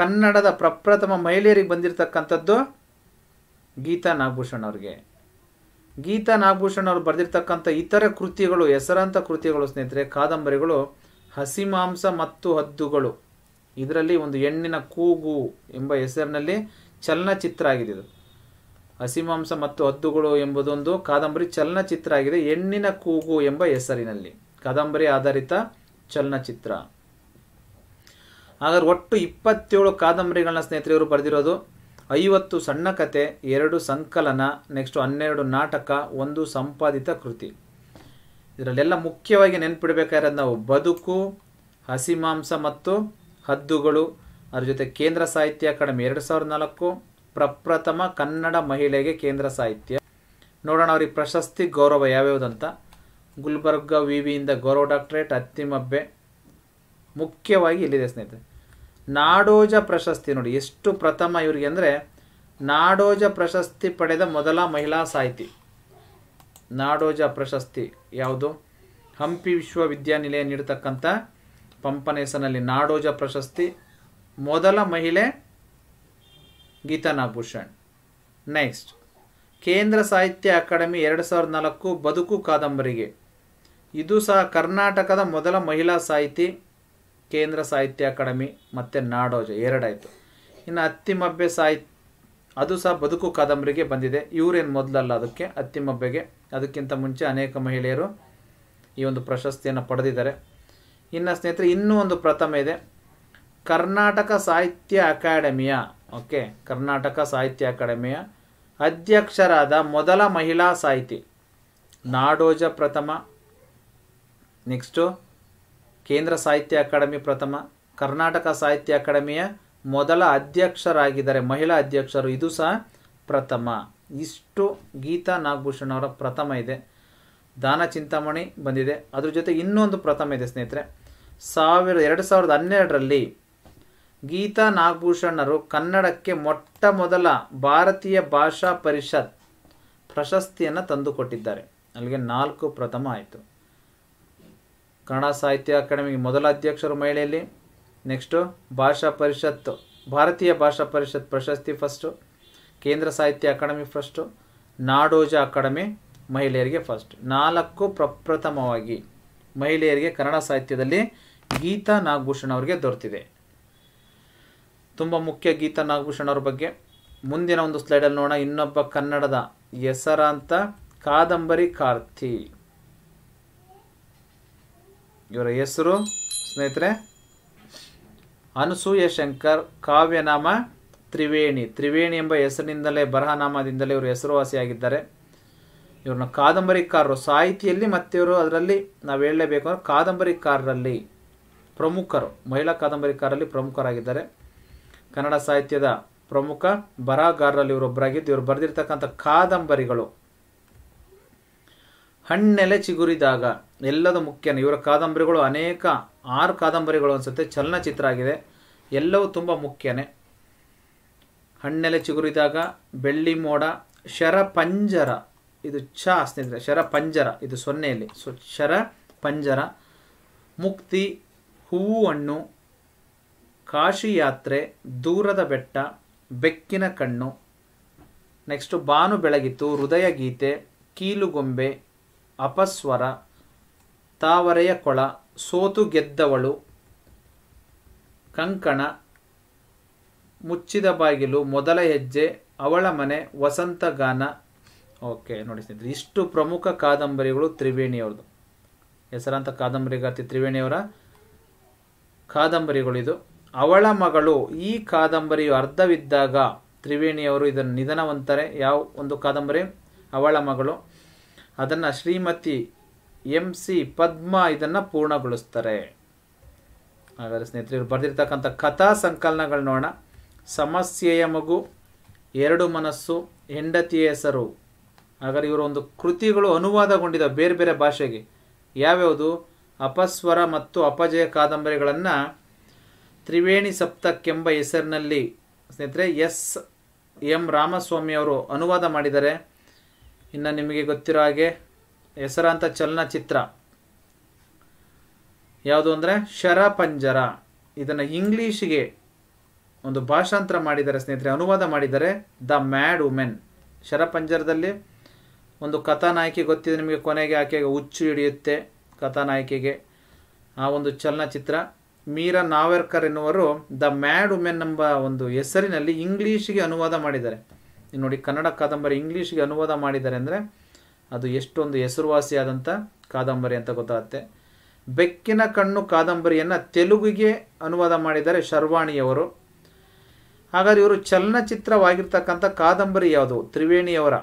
ಕನ್ನಡದ ಪ್ರಪ್ರಥಮ ಮಹಿಳೆಯರಿಗೆ ಬಂದಿರತಕ್ಕಂಥದ್ದು ಗೀತಾ ನಾಗಭೂಷಣ್ ಅವರಿಗೆ ಗೀತಾ ನಾಗಭೂಷಣ್ ಅವರು ಬರೆದಿರ್ತಕ್ಕಂಥ ಇತರ ಕೃತಿಗಳು ಹೆಸರಾಂತ ಕೃತಿಗಳು ಸ್ನೇಹಿತರೆ ಕಾದಂಬರಿಗಳು ಹಸಿಮಾಂಸ ಮತ್ತು ಹದ್ದುಗಳು ಇದರಲ್ಲಿ ಒಂದು ಹೆಣ್ಣಿನ ಕೂಗು ಎಂಬ ಹೆಸರಿನಲ್ಲಿ ಚಲನಚಿತ್ರ ಆಗಿದೆ ಇದು ಹಸಿಮಾಂಸ ಮತ್ತು ಹದ್ದುಗಳು ಎಂಬುದೊಂದು ಕಾದಂಬರಿ ಚಲನಚಿತ್ರ ಆಗಿದೆ ಹೆಣ್ಣಿನ ಕೂಗು ಎಂಬ ಹೆಸರಿನಲ್ಲಿ ಕಾದಂಬರಿ ಆಧಾರಿತ ಚಲನಚಿತ್ರ ಹಾಗಾದ್ರೆ ಒಟ್ಟು 27 ಕಾದಂಬರಿಗಳನ್ನ ಸ್ನೇಹಿತರೆ ಇವರು ಬರೆದಿರೋದು 50 ಸಣ್ಣ ಕತೆ 2 ಸಂಕಲನ ನೆಕ್ಸ್ಟ್ 12 ನಾಟಕ 1 ಸಂಪಾದಿತ ಕೃತಿ ಇದರಲ್ಲೆಲ್ಲ ಮುಖ್ಯವಾಗಿ ನೆನಪಿಡಬೇಕಾಗಿರೋದು ನಾವು ಬದುಕು ಹಸಿಮಾಂಸ ಮತ್ತು ಹದ್ದುಗಳು ಅದರ ಜೊತೆ ಕೇಂದ್ರ ಸಾಹಿತ್ಯ ಅಕಾಡೆಮಿ 2004 ಪ್ರಪ್ರಥಮ ಕನ್ನಡ ಮಹಿಳೆಗೆ ಕೇಂದ್ರ ಸಾಹಿತ್ಯ ನೋಡೋಣ ಅವರಿಗೆ ಪ್ರಶಸ್ತಿ ಗೌರವ ಯಾವ್ಯಾವುದಂತ ಗುಲ್ಬರ್ಗ ವಿವಿಯಿಂದ ಗೌರವ ಡಾಕ್ಟರೇಟ್ ಅತ್ತಿಮಬ್ಬೆ ಮುಖ್ಯವಾಗಿ ಇಲ್ಲಿದೆ ಸ್ನೇಹಿತರೆ ನಾಡೋಜ ಪ್ರಶಸ್ತಿ ನೋಡಿ ಎಷ್ಟು ಪ್ರಥಮ ಇವರಿಗೆ ಅಂದರೆ ನಾಡೋಜ ಪ್ರಶಸ್ತಿ ಪಡೆದ ಮೊದಲ ಮಹಿಳಾ ಸಾಹಿತಿ ನಾಡೋಜ ಪ್ರಶಸ್ತಿ ಯಾವುದು ಹಂಪಿ ವಿಶ್ವವಿದ್ಯಾನಿಲಯ ನೀಡತಕ್ಕಂಥ ಪಂಪನ ಹೆಸರಿನಲ್ಲಿ ನಾಡೋಜ ಪ್ರಶಸ್ತಿ ಮೊದಲ ಮಹಿಳೆ ಗೀತಾ ನಾಗಭೂಷಣ್ ನೆಕ್ಸ್ಟ್ ಕೇಂದ್ರ ಸಾಹಿತ್ಯ ಅಕಾಡೆಮಿ 2004 ಬದುಕು ಕಾದಂಬರಿಗೆ ಇದು ಸಹ ಕರ್ನಾಟಕದ ಮೊದಲ ಮಹಿಳಾ ಸಾಹಿತಿ ಕೇಂದ್ರ ಸಾಹಿತ್ಯ ಅಕಾಡೆಮಿ ಮತ್ತು ನಾಡೋಜ 2 ಆಯಿತು ಇನ್ನು ಅತ್ತಿಮಬ್ಬೆ ಸಾಹಿತ್ಯ ಅದು ಸಹ ಬದುಕು ಕಾದಂಬರಿಗೆ ಬಂದಿದೆ ಇವರೇನು ಮೊದಲಲ್ಲ ಅದಕ್ಕೆ ಅತ್ತಿಮಬ್ಬೆಗೆ ಅದಕ್ಕಿಂತ ಮುಂಚೆ ಅನೇಕ ಮಹಿಳೆಯರು ಈ ಒಂದು ಪ್ರಶಸ್ತಿಯನ್ನು ಪಡೆದಿದ್ದಾರೆ ಇನ್ನು ಸ್ನೇಹಿತರೆ ಇನ್ನೂ ಒಂದು ಪ್ರಥಮ ಇದೆ ಕರ್ನಾಟಕ ಸಾಹಿತ್ಯ ಅಕಾಡೆಮಿಯ ಕರ್ನಾಟಕ ಸಾಹಿತ್ಯ ಅಕಾಡೆಮಿಯ ಅಧ್ಯಕ್ಷರಾದ ಮೊದಲ ಮಹಿಳಾ ಸಾಹಿತಿ ನಾಡೋಜ ಪ್ರಥಮ ನೆಕ್ಸ್ಟು ಕೇಂದ್ರ ಸಾಹಿತ್ಯ ಅಕಾಡೆಮಿ ಪ್ರಥಮ ಕರ್ನಾಟಕ ಸಾಹಿತ್ಯ ಅಕಾಡೆಮಿಯ ಮೊದಲ ಅಧ್ಯಕ್ಷರಾಗಿದ್ದಾರೆ ಮಹಿಳಾ ಅಧ್ಯಕ್ಷರು ಇದು ಸಹ ಪ್ರಥಮ ಇಷ್ಟು ಗೀತಾ ನಾಗಭೂಷಣ್ ಅವರ ಪ್ರಥಮ ಇದೆ ದಾನ ಚಿಂತಾಮಣಿ ಬಂದಿದೆ ಅದ್ರ ಜೊತೆ ಇನ್ನೊಂದು ಪ್ರಥಮ ಇದೆ ಸ್ನೇಹಿತರೆ 2012 ಗೀತಾ ನಾಗಭೂಷಣರು ಕನ್ನಡಕ್ಕೆ ಮೊಟ್ಟ ಮೊದಲ ಭಾರತೀಯ ಭಾಷಾ ಪರಿಷತ್ ಪ್ರಶಸ್ತಿಯನ್ನು ತಂದುಕೊಟ್ಟಿದ್ದಾರೆ ಅಲ್ಲಿಗೆ 4 ಪ್ರಥಮ ಆಯಿತು ಕನ್ನಡ ಸಾಹಿತ್ಯ ಅಕಾಡೆಮಿಗೆ ಮೊದಲ ಅಧ್ಯಕ್ಷರು ಮಹಿಳೆಯಲ್ಲಿ ನೆಕ್ಸ್ಟು ಭಾಷಾ ಪರಿಷತ್ತು ಭಾರತೀಯ ಭಾಷಾ ಪರಿಷತ್ ಪ್ರಶಸ್ತಿ first Kendra Sahitya Akademi first Nadoja academy ಮಹಿಳೆಯರಿಗೆ ಫಸ್ಟ್ 4 ಪ್ರಪ್ರಥಮವಾಗಿ ಮಹಿಳೆಯರಿಗೆ ಕನ್ನಡ ಸಾಹಿತ್ಯದಲ್ಲಿ ಗೀತಾ ನಾಗಭೂಷಣ್ ಅವರಿಗೆ ದೊರೆತಿದೆ ತುಂಬ ಮುಖ್ಯ ಗೀತಾ ನಾಗಭೂಷಣ್ ಅವರ ಬಗ್ಗೆ ಮುಂದಿನ ಒಂದು ಸ್ಲೈಡಲ್ಲಿ ನೋಡೋಣ. ಇನ್ನೊಬ್ಬ ಕನ್ನಡದ ಹೆಸರಾಂತ ಕಾದಂಬರಿಕಾರ್ತಿ, ಇವರ ಹೆಸರು ಸ್ನೇಹಿತರೆ ಅನುಸೂಯ ಶಂಕರ್, ಕಾವ್ಯನಾಮ ತ್ರಿವೇಣಿ. ತ್ರಿವೇಣಿ ಎಂಬ ಹೆಸರಿನಿಂದಲೇ, ಬರಹನಾಮದಿಂದಲೇ ಇವರು ಹೆಸರುವಾಸಿಯಾಗಿದ್ದಾರೆ. ಇವ್ರನ್ನ ಕಾದಂಬರಿಕಾರರು, ಸಾಹಿತಿಯಲ್ಲಿ ಮತ್ತು ಇವರು ಅದರಲ್ಲಿ ನಾವು ಹೇಳಲೇಬೇಕು ಅಂದರೆ ಕಾದಂಬರಿಕಾರರಲ್ಲಿ ಪ್ರಮುಖರು, ಮಹಿಳಾ ಕಾದಂಬರಿಕಾರರಲ್ಲಿ ಪ್ರಮುಖರಾಗಿದ್ದಾರೆ. ಕನ್ನಡ ಸಾಹಿತ್ಯದ ಪ್ರಮುಖ ಬರಹಗಾರರಲ್ಲಿ ಇವರೊಬ್ಬರಾಗಿದ್ದು ಇವರು ಬರೆದಿರ್ತಕ್ಕಂಥ ಕಾದಂಬರಿಗಳು ಹಣ್ಣೆಲೆ ಚಿಗುರಿ ದಾಗ ಎಲ್ಲದೂ ಮುಖ್ಯ. ಇವರ ಕಾದಂಬರಿಗಳು ಅನೇಕ 6 ಕಾದಂಬರಿಗಳು ಅನಿಸುತ್ತೆ, ಚಲನಚಿತ್ರ ಆಗಿದೆ, ಎಲ್ಲವೂ ತುಂಬ ಮುಖ್ಯನೇ. ಹಣ್ಣೆಲೆ ಚಿಗುರಿದಾಗ, ಬೆಳ್ಳಿ ಮೋಡ, ಶರ ಪಂಜರ, ಇದು ಛ ಸ್ನೇಹಿತರೆ, ಶರ ಪಂಜರ ಇದು 0 ಶರ ಪಂಜರ, ಮುಕ್ತಿ, ಹೂವು ಹಣ್ಣು, ಕಾಶಿ ಯಾತ್ರೆ, ದೂರದ ಬೆಟ್ಟ, ಬೆಕ್ಕಿನ ಕಣ್ಣು, ನೆಕ್ಸ್ಟು ಬಾನು ಬೆಳಗಿತು, ಹೃದಯ ಗೀತೆ, ಕೀಲುಗೊಂಬೆ, ಅಪಸ್ವರ, ತಾವರೆಯ ಕೊಳ, ಸೋತು ಗೆದ್ದವಳು, ಕಂಕಣ, ಮುಚ್ಚಿದ ಬಾಗಿಲು, ಮೊದಲ ಹೆಜ್ಜೆ, ಅವಳ ಮನೆ, ವಸಂತಗಾನ. ಓಕೆ ನೋಡಿ ಸ್ನೇಹಿತರೆ, ಇಷ್ಟು ಪ್ರಮುಖ ಕಾದಂಬರಿಗಳು ತ್ರಿವೇಣಿಯವ್ರದ್ದು, ಹೆಸರಾಂತ ಕಾದಂಬರಿಗಾರ್ತಿ ತ್ರಿವೇಣಿಯವರ ಕಾದಂಬರಿಗಳಿದು. ಅವಳ ಮಗಳು ಈ ಕಾದಂಬರಿಯು ಅರ್ಧವಿದ್ದಾಗ ತ್ರಿವೇಣಿಯವರು ಇದನ್ನು ನಿಧನವಂತಾರೆ. ಯಾವ ಒಂದು ಕಾದಂಬರಿ ಅವಳ ಮಗಳು, ಅದನ್ನು ಶ್ರೀಮತಿ MC ಪದ್ಮ ಇದನ್ನು ಪೂರ್ಣಗೊಳಿಸ್ತಾರೆ. ಹಾಗಾದರೆ ಸ್ನೇಹಿತರೆ ಇವರು ಬರೆದಿರ್ತಕ್ಕಂಥ ಕಥಾ ಸಂಕಲನಗಳು ನೋಡೋಣ. ಸಮಸ್ಯೆಯ ಮಗು, ಎರಡು ಮನಸ್ಸು, ಹೆಂಡತಿಯ ಹೆಸರು. ಹಾಗಾದರೆ ಇವರ ಒಂದು ಕೃತಿಗಳು ಅನುವಾದಗೊಂಡಿದ್ದಾವೆ ಬೇರೆ ಬೇರೆ ಭಾಷೆಗೆ. ಯಾವ್ಯಾವುದು? ಅಪಸ್ವರ ಮತ್ತು ಅಪಜಯ ಕಾದಂಬರಿಗಳನ್ನು ತ್ರಿವೇಣಿ ಸಪ್ತಕೆಂಬ ಹೆಸರಿನಲ್ಲಿ ಸ್ನೇಹಿತರೆ S M ರಾಮಸ್ವಾಮಿ ಅವರು ಅನುವಾದ ಮಾಡಿದ್ದಾರೆ. ಇನ್ನು ನಿಮಗೆ ಗೊತ್ತಿರೋ ಹಾಗೆ ಹೆಸರಾಂತ ಚಲನಚಿತ್ರ ಯಾವುದು ಅಂದರೆ ಶರ ಪಂಜರ. ಇದನ್ನು ಇಂಗ್ಲೀಷಿಗೆ ಒಂದು ಭಾಷಾಂತರ ಮಾಡಿದ್ದಾರೆ ಸ್ನೇಹಿತರೆ, ಅನುವಾದ ಮಾಡಿದ್ದಾರೆ, ದ ಮ್ಯಾಡ್ ವುಮೆನ್. ಶರಪಂಜರದಲ್ಲಿ ಒಂದು ಕಥಾನಾಯಕಿ ಗೊತ್ತಿದೆ ನಿಮಗೆ, ಕೊನೆಗೆ ಆಕೆಗೆ ಹುಚ್ಚು ಹಿಡಿಯುತ್ತೆ ಕಥಾನಾಯಕಿಗೆ, ಆ ಒಂದು ಚಲನಚಿತ್ರ. ಮೀರಾ ನಾವೇರ್ಕರ್ ಎನ್ನುವರು ದ ಮ್ಯಾಡ್ ವುಮೆನ್ ಎಂಬ ಒಂದು ಹೆಸರಿನಲ್ಲಿ ಇಂಗ್ಲೀಷಿಗೆ ಅನುವಾದ ಮಾಡಿದ್ದಾರೆ. ನೋಡಿ, ಕನ್ನಡ ಕಾದಂಬರಿ ಇಂಗ್ಲೀಷಿಗೆ ಅನುವಾದ ಮಾಡಿದ್ದಾರೆ ಅಂದರೆ ಅದು ಎಷ್ಟೊಂದು ಹೆಸರುವಾಸಿಯಾದಂಥ ಕಾದಂಬರಿ ಅಂತ ಗೊತ್ತಾಗುತ್ತೆ. ಬೆಕ್ಕಿನ ಕಣ್ಣು ಕಾದಂಬರಿಯನ್ನು ತೆಲುಗಿಗೆ ಅನುವಾದ ಮಾಡಿದ್ದಾರೆ ಶರ್ವಾಣಿಯವರು. ಹಾಗಾದ್ರೆ ಇವರು ಚಲನಚಿತ್ರವಾಗಿರ್ತಕ್ಕಂಥ ಕಾದಂಬರಿ ಯಾವುದು? ತ್ರಿವೇಣಿಯವರ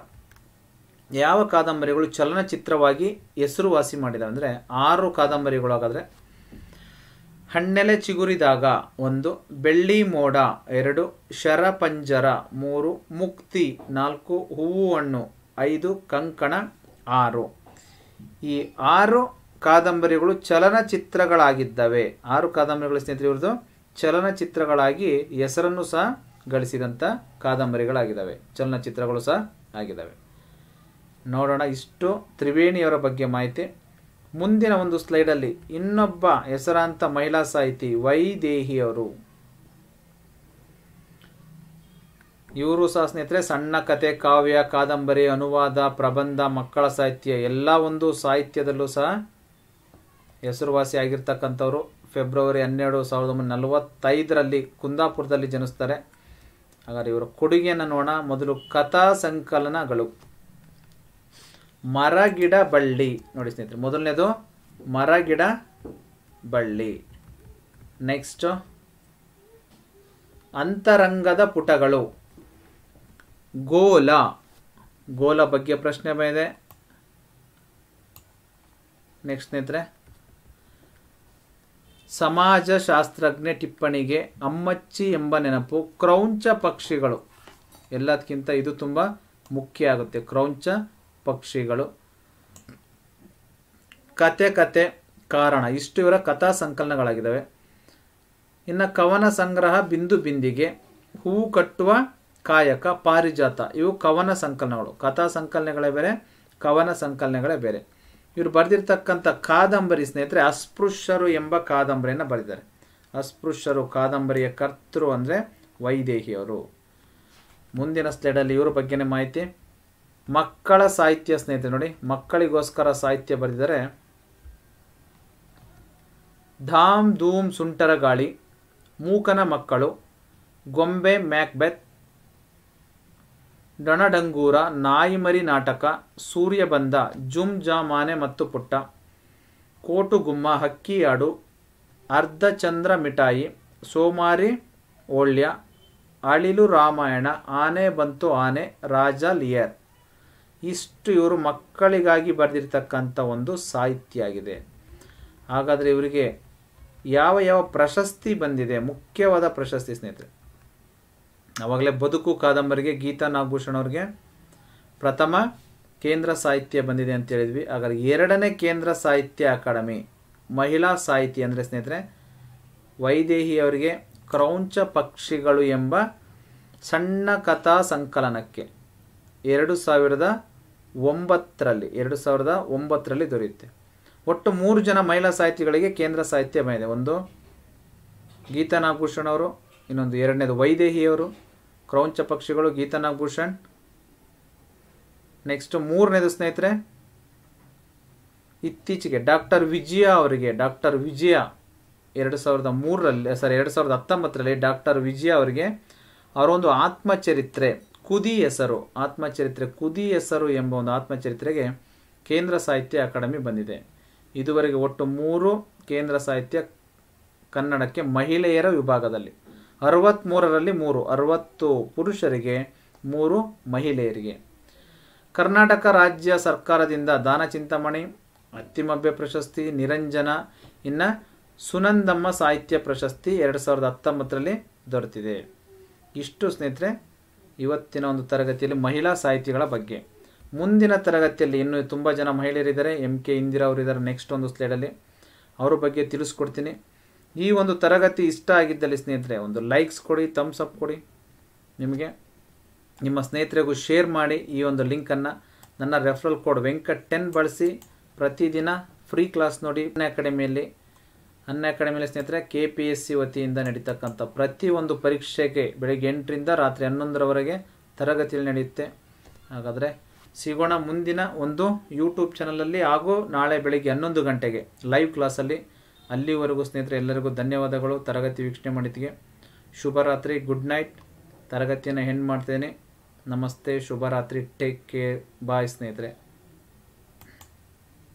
ಯಾವ ಕಾದಂಬರಿಗಳು ಚಲನಚಿತ್ರವಾಗಿ ಹೆಸರುವಾಸಿ ಮಾಡಿದ್ದಾವೆ ಅಂದರೆ 6 ಕಾದಂಬರಿಗಳಾಗಾದರೆ ಹಣ್ಣೆಲೆ ಚಿಗುರಿದಾಗ 1, ಬೆಳ್ಳಿ ಮೋಡ 2, ಶರ ಪಂಜರ 3, ಮುಕ್ತಿ 4, ಹೂವು ಹಣ್ಣು 5, ಕಂಕಣ 6. ಈ 6 ಕಾದಂಬರಿಗಳು ಚಲನಚಿತ್ರಗಳಾಗಿದ್ದಾವೆ. 6 ಕಾದಂಬರಿಗಳು ಸ್ನೇಹಿತರೆ ಇವ್ರದ್ದು ಚಲನಚಿತ್ರಗಳಾಗಿ ಹೆಸರನ್ನು ಸಹ ಗಳಿಸಿದಂಥ ಕಾದಂಬರಿಗಳಾಗಿದ್ದಾವೆ, ಚಲನಚಿತ್ರಗಳು ಸಹ ಆಗಿದ್ದಾವೆ. ನೋಡೋಣ, ಇಷ್ಟು ತ್ರಿವೇಣಿಯವರ ಬಗ್ಗೆ ಮಾಹಿತಿ. ಮುಂದಿನ ಒಂದು ಸ್ಲೈಡಲ್ಲಿ ಇನ್ನೊಬ್ಬ ಹೆಸರಾಂತ ಮಹಿಳಾ ಸಾಹಿತಿ ವೈದೇಹಿಯವರು. ಇವರು ಸಹ ಸ್ನೇಹಿತರೆ ಸಣ್ಣ ಕಥೆ, ಕಾವ್ಯ, ಕಾದಂಬರಿ, ಅನುವಾದ, ಪ್ರಬಂಧ, ಮಕ್ಕಳ ಸಾಹಿತ್ಯ ಎಲ್ಲ ಒಂದು ಸಾಹಿತ್ಯದಲ್ಲೂ ಸಹ ಹೆಸರುವಾಸಿ ಆಗಿರ್ತಕ್ಕಂಥವ್ರು. ಫೆಬ್ರವರಿ 12, 1945 ಕುಂದಾಪುರದಲ್ಲಿ ಜನಿಸ್ತಾರೆ. ಹಾಗಾದರೆ ಇವರ ಕೊಡುಗೆಯನ್ನು ನೋಡೋಣ. ಮೊದಲು ಕಥಾ ಸಂಕಲನಗಳು ಮರಗಿಡ ಬಳ್ಳಿ. ನೋಡಿ ಸ್ನೇಹಿತರೆ, ಮೊದಲನೇದು ಮರಗಿಡ ಬಳ್ಳಿ. ನೆಕ್ಸ್ಟ್ ಅಂತರಂಗದ ಪುಟಗಳು, ಗೋಲ. ಗೋಲ ಬಗ್ಗೆ ಪ್ರಶ್ನೆ ಬಂದಿದೆ. ನೆಕ್ಸ್ಟ್ ಸ್ನೇಹಿತರೆ ಸಮಾಜಶಾಸ್ತ್ರಜ್ಞ ಟಿಪ್ಪಣಿಗೆ ಅಮ್ಮಚ್ಚಿ ಎಂಬ ನೆನಪು, ಕ್ರೌಂಚ ಪಕ್ಷಿಗಳು. ಎಲ್ಲದಕ್ಕಿಂತ ಇದು ತುಂಬ ಮುಖ್ಯ ಆಗುತ್ತೆ, ಕ್ರೌಂಚ ಪಕ್ಷಿಗಳು. ಕತೆ ಕತೆ ಕಾರಣ, ಇಷ್ಟು ಇವರ ಕಥಾ ಸಂಕಲನಗಳಾಗಿದ್ದಾವೆ. ಇನ್ನು ಕವನ ಸಂಗ್ರಹ ಬಿಂದು ಬಿಂದಿಗೆ, ಹೂವು ಕಟ್ಟುವ ಕಾಯಕ, ಪಾರಿಜಾತ, ಇವು ಕವನ ಸಂಕಲನಗಳು. ಕಥಾ ಸಂಕಲನಗಳೇ ಬೇರೆ, ಕವನ ಸಂಕಲನಗಳೇ ಬೇರೆ. ಇವರು ಬರೆದಿರ್ತಕ್ಕಂಥ ಕಾದಂಬರಿ ಸ್ನೇಹಿತರೆ ಅಸ್ಪೃಶ್ಯರು ಎಂಬ ಕಾದಂಬರಿಯನ್ನು ಬರೆದಿದ್ದಾರೆ. ಅಸ್ಪೃಶ್ಯರು ಕಾದಂಬರಿಯ ಕರ್ತೃ ಅಂದರೆ ವೈದೇಹಿಯವರು. ಮುಂದಿನ ಸ್ಲೈಡಲ್ಲಿ ಇವರ ಬಗ್ಗೆನೇ ಮಾಹಿತಿ. ಮಕ್ಕಳ ಸಾಹಿತ್ಯ ಸ್ನೇಹಿತರೆ ನೋಡಿ, ಮಕ್ಕಳಿಗೋಸ್ಕರ ಸಾಹಿತ್ಯ ಬರೆದಿದ್ದಾರೆ. ಧಾಮ್ ಧೂಮ್ ಸುಂಟರ ಗಾಳಿ, ಮೂಕನ ಮಕ್ಕಳು, ಗೊಂಬೆ ಮ್ಯಾಕ್ಬೆತ್, ಡಣಡಂಗೂರ, ನಾಯಿಮರಿ ನಾಟಕ, ಸೂರ್ಯಬಂಧ, ಜುಮ್ ಜಾಮಾನೆ ಮತ್ತು ಪುಟ್ಟ, ಕೋಟುಗುಮ್ಮ, ಹಕ್ಕಿಯಾಡು, ಅರ್ಧಚಂದ್ರ ಮಿಠಾಯಿ, ಸೋಮಾರಿ ಓಳ್ಯ, ಅಳಿಲು ರಾಮಾಯಣ, ಆನೆ ಬಂತು ಆನೆ, ರಾಜ ಲಿಯರ್. ಇಷ್ಟು ಇವರು ಮಕ್ಕಳಿಗಾಗಿ ಬರೆದಿರ್ತಕ್ಕಂಥ ಒಂದು ಸಾಹಿತ್ಯ ಆಗಿದೆ. ಹಾಗಾದರೆ ಇವರಿಗೆ ಯಾವ ಯಾವ ಪ್ರಶಸ್ತಿ ಬಂದಿದೆ? ಮುಖ್ಯವಾದ ಪ್ರಶಸ್ತಿ ಸ್ನೇಹಿತರೆ, ಆವಾಗಲೇ ಬದುಕು ಕಾದಂಬರಿಗೆ ಗೀತಾ ನಾಗಭೂಷಣ್ ಅವ್ರಿಗೆ ಪ್ರಥಮ ಕೇಂದ್ರ ಸಾಹಿತ್ಯ ಬಂದಿದೆ ಅಂತ ಹೇಳಿದ್ವಿ. ಹಾಗಾದರೆ ಎರಡನೇ ಕೇಂದ್ರ ಸಾಹಿತ್ಯ ಅಕಾಡೆಮಿ ಮಹಿಳಾ ಸಾಹಿತಿ ಅಂದರೆ ಸ್ನೇಹಿತರೆ ವೈದೇಹಿ ಅವರಿಗೆ ಕ್ರೌಂಚ ಪಕ್ಷಿಗಳು ಎಂಬ ಸಣ್ಣ ಕಥಾ ಸಂಕಲನಕ್ಕೆ 2009 ದೊರೆಯುತ್ತೆ. ಒಟ್ಟು 3 ಜನ ಮಹಿಳಾ ಸಾಹಿತಿಗಳಿಗೆ ಕೇಂದ್ರ ಸಾಹಿತ್ಯ ಬಂದಿದೆ. ಒಂದು ಗೀತಾ ನಾಗಭೂಷಣ್ ಅವರು, ಇನ್ನೊಂದು ಎರಡನೇದು ವೈದೇಹಿಯವರು, ಕ್ರೌಂಚ ಪಕ್ಷಿಗಳು ಗೀತಾ ನಾಗಭೂಷಣ್. ನೆಕ್ಸ್ಟ್ 3ನೇದು ಸ್ನೇಹಿತರೆ ಇತ್ತೀಚೆಗೆ ಡಾಕ್ಟರ್ ವಿಜಯ 2019ರಲ್ಲಿ ಡಾಕ್ಟರ್ ವಿಜಯ ಅವರಿಗೆ ಅವರೊಂದು ಆತ್ಮಚರಿತ್ರೆ ಕುದಿ ಹೆಸರು ಎಂಬ ಒಂದು ಆತ್ಮಚರಿತ್ರೆಗೆ ಕೇಂದ್ರ ಸಾಹಿತ್ಯ ಅಕಾಡೆಮಿ ಬಂದಿದೆ. ಇದುವರೆಗೆ ಒಟ್ಟು 3 ಕೇಂದ್ರ ಸಾಹಿತ್ಯ ಕನ್ನಡಕ್ಕೆ ಮಹಿಳೆಯರ ವಿಭಾಗದಲ್ಲಿ, 63ರಲ್ಲಿ 3, 60 ಪುರುಷರಿಗೆ, 3 ಮಹಿಳೆಯರಿಗೆ. ಕರ್ನಾಟಕ ರಾಜ್ಯ ಸರ್ಕಾರದಿಂದ ದಾನ ಚಿಂತಾಮಣಿ, ಅತ್ತಿಮಬ್ಬೆ ಪ್ರಶಸ್ತಿ, ನಿರಂಜನ, ಇನ್ನು ಸುನಂದಮ್ಮ ಸಾಹಿತ್ಯ ಪ್ರಶಸ್ತಿ 2019ರಲ್ಲಿ ದೊರೆತಿದೆ. ಇಷ್ಟು ಸ್ನೇಹಿತರೆ ಇವತ್ತಿನ ಒಂದು ತರಗತಿಯಲ್ಲಿ ಮಹಿಳಾ ಸಾಹಿತಿಗಳ ಬಗ್ಗೆ. ಮುಂದಿನ ತರಗತಿಯಲ್ಲಿ ಇನ್ನೂ ತುಂಬ ಜನ ಮಹಿಳೆಯರಿದ್ದಾರೆ, MK ಇಂದಿರಾ ಅವರಿದ್ದಾರೆ, ನೆಕ್ಸ್ಟ್ ಒಂದು ಸ್ಲೈಡಲ್ಲಿ ಅವ್ರ ಬಗ್ಗೆ ತಿಳಿಸ್ಕೊಡ್ತೀನಿ. ಈ ಒಂದು ತರಗತಿ ಇಷ್ಟ ಆಗಿದ್ದಲ್ಲಿ ಸ್ನೇಹಿತರೆ ಒಂದು ಲೈಕ್ಸ್ ಕೊಡಿ, ಥಮ್ಸ್ ಅಪ್ ಕೊಡಿ, ನಿಮಗೆ ನಿಮ್ಮ ಸ್ನೇಹಿತರಿಗೂ ಶೇರ್ ಮಾಡಿ. ಈ ಒಂದು ಲಿಂಕನ್ನು ನನ್ನ ರೆಫರಲ್ ಕೋಡ್ ವೆಂಕಟ್10 ಬಳಸಿ ಪ್ರತಿದಿನ ಫ್ರೀ ಕ್ಲಾಸ್ ನೋಡಿ. ಅನ್ನ ಅಕಾಡೆಮಿಯಲ್ಲಿ ಸ್ನೇಹಿತರೆ KPSC ವತಿಯಿಂದ ನಡೀತಕ್ಕಂಥ ಪ್ರತಿಯೊಂದು ಪರೀಕ್ಷೆಗೆ ಬೆಳಗ್ಗೆ 8ರಿಂದ ರಾತ್ರಿ 11 ತರಗತಿಯಲ್ಲಿ ನಡೆಯುತ್ತೆ. ಹಾಗಾದರೆ ಸಿಗೋಣ ಮುಂದಿನ ಒಂದು ಯೂಟ್ಯೂಬ್ ಚಾನಲಲ್ಲಿ ಹಾಗೂ ನಾಳೆ ಬೆಳಗ್ಗೆ 11 ಗಂಟೆಗೆ ಲೈವ್ ಕ್ಲಾಸಲ್ಲಿ. ಅಲ್ಲಿವರೆಗೂ ಸ್ನೇಹಿತರೆ ಎಲ್ಲರಿಗೂ ಧನ್ಯವಾದಗಳು ತರಗತಿ ವೀಕ್ಷಣೆ ಮಾಡಿದ್ದಕ್ಕೆ. ಶುಭರಾತ್ರಿ, ಗುಡ್ ನೈಟ್. ತರಗತಿಯನ್ನು ಹೆಂಡ್ ಮಾಡ್ತೇನೆ. ನಮಸ್ತೆ, ಶುಭರಾತ್ರಿ, ಟೇಕ್ ಕೇರ್, ಬಾಯ್ ಸ್ನೇಹಿತರೆ.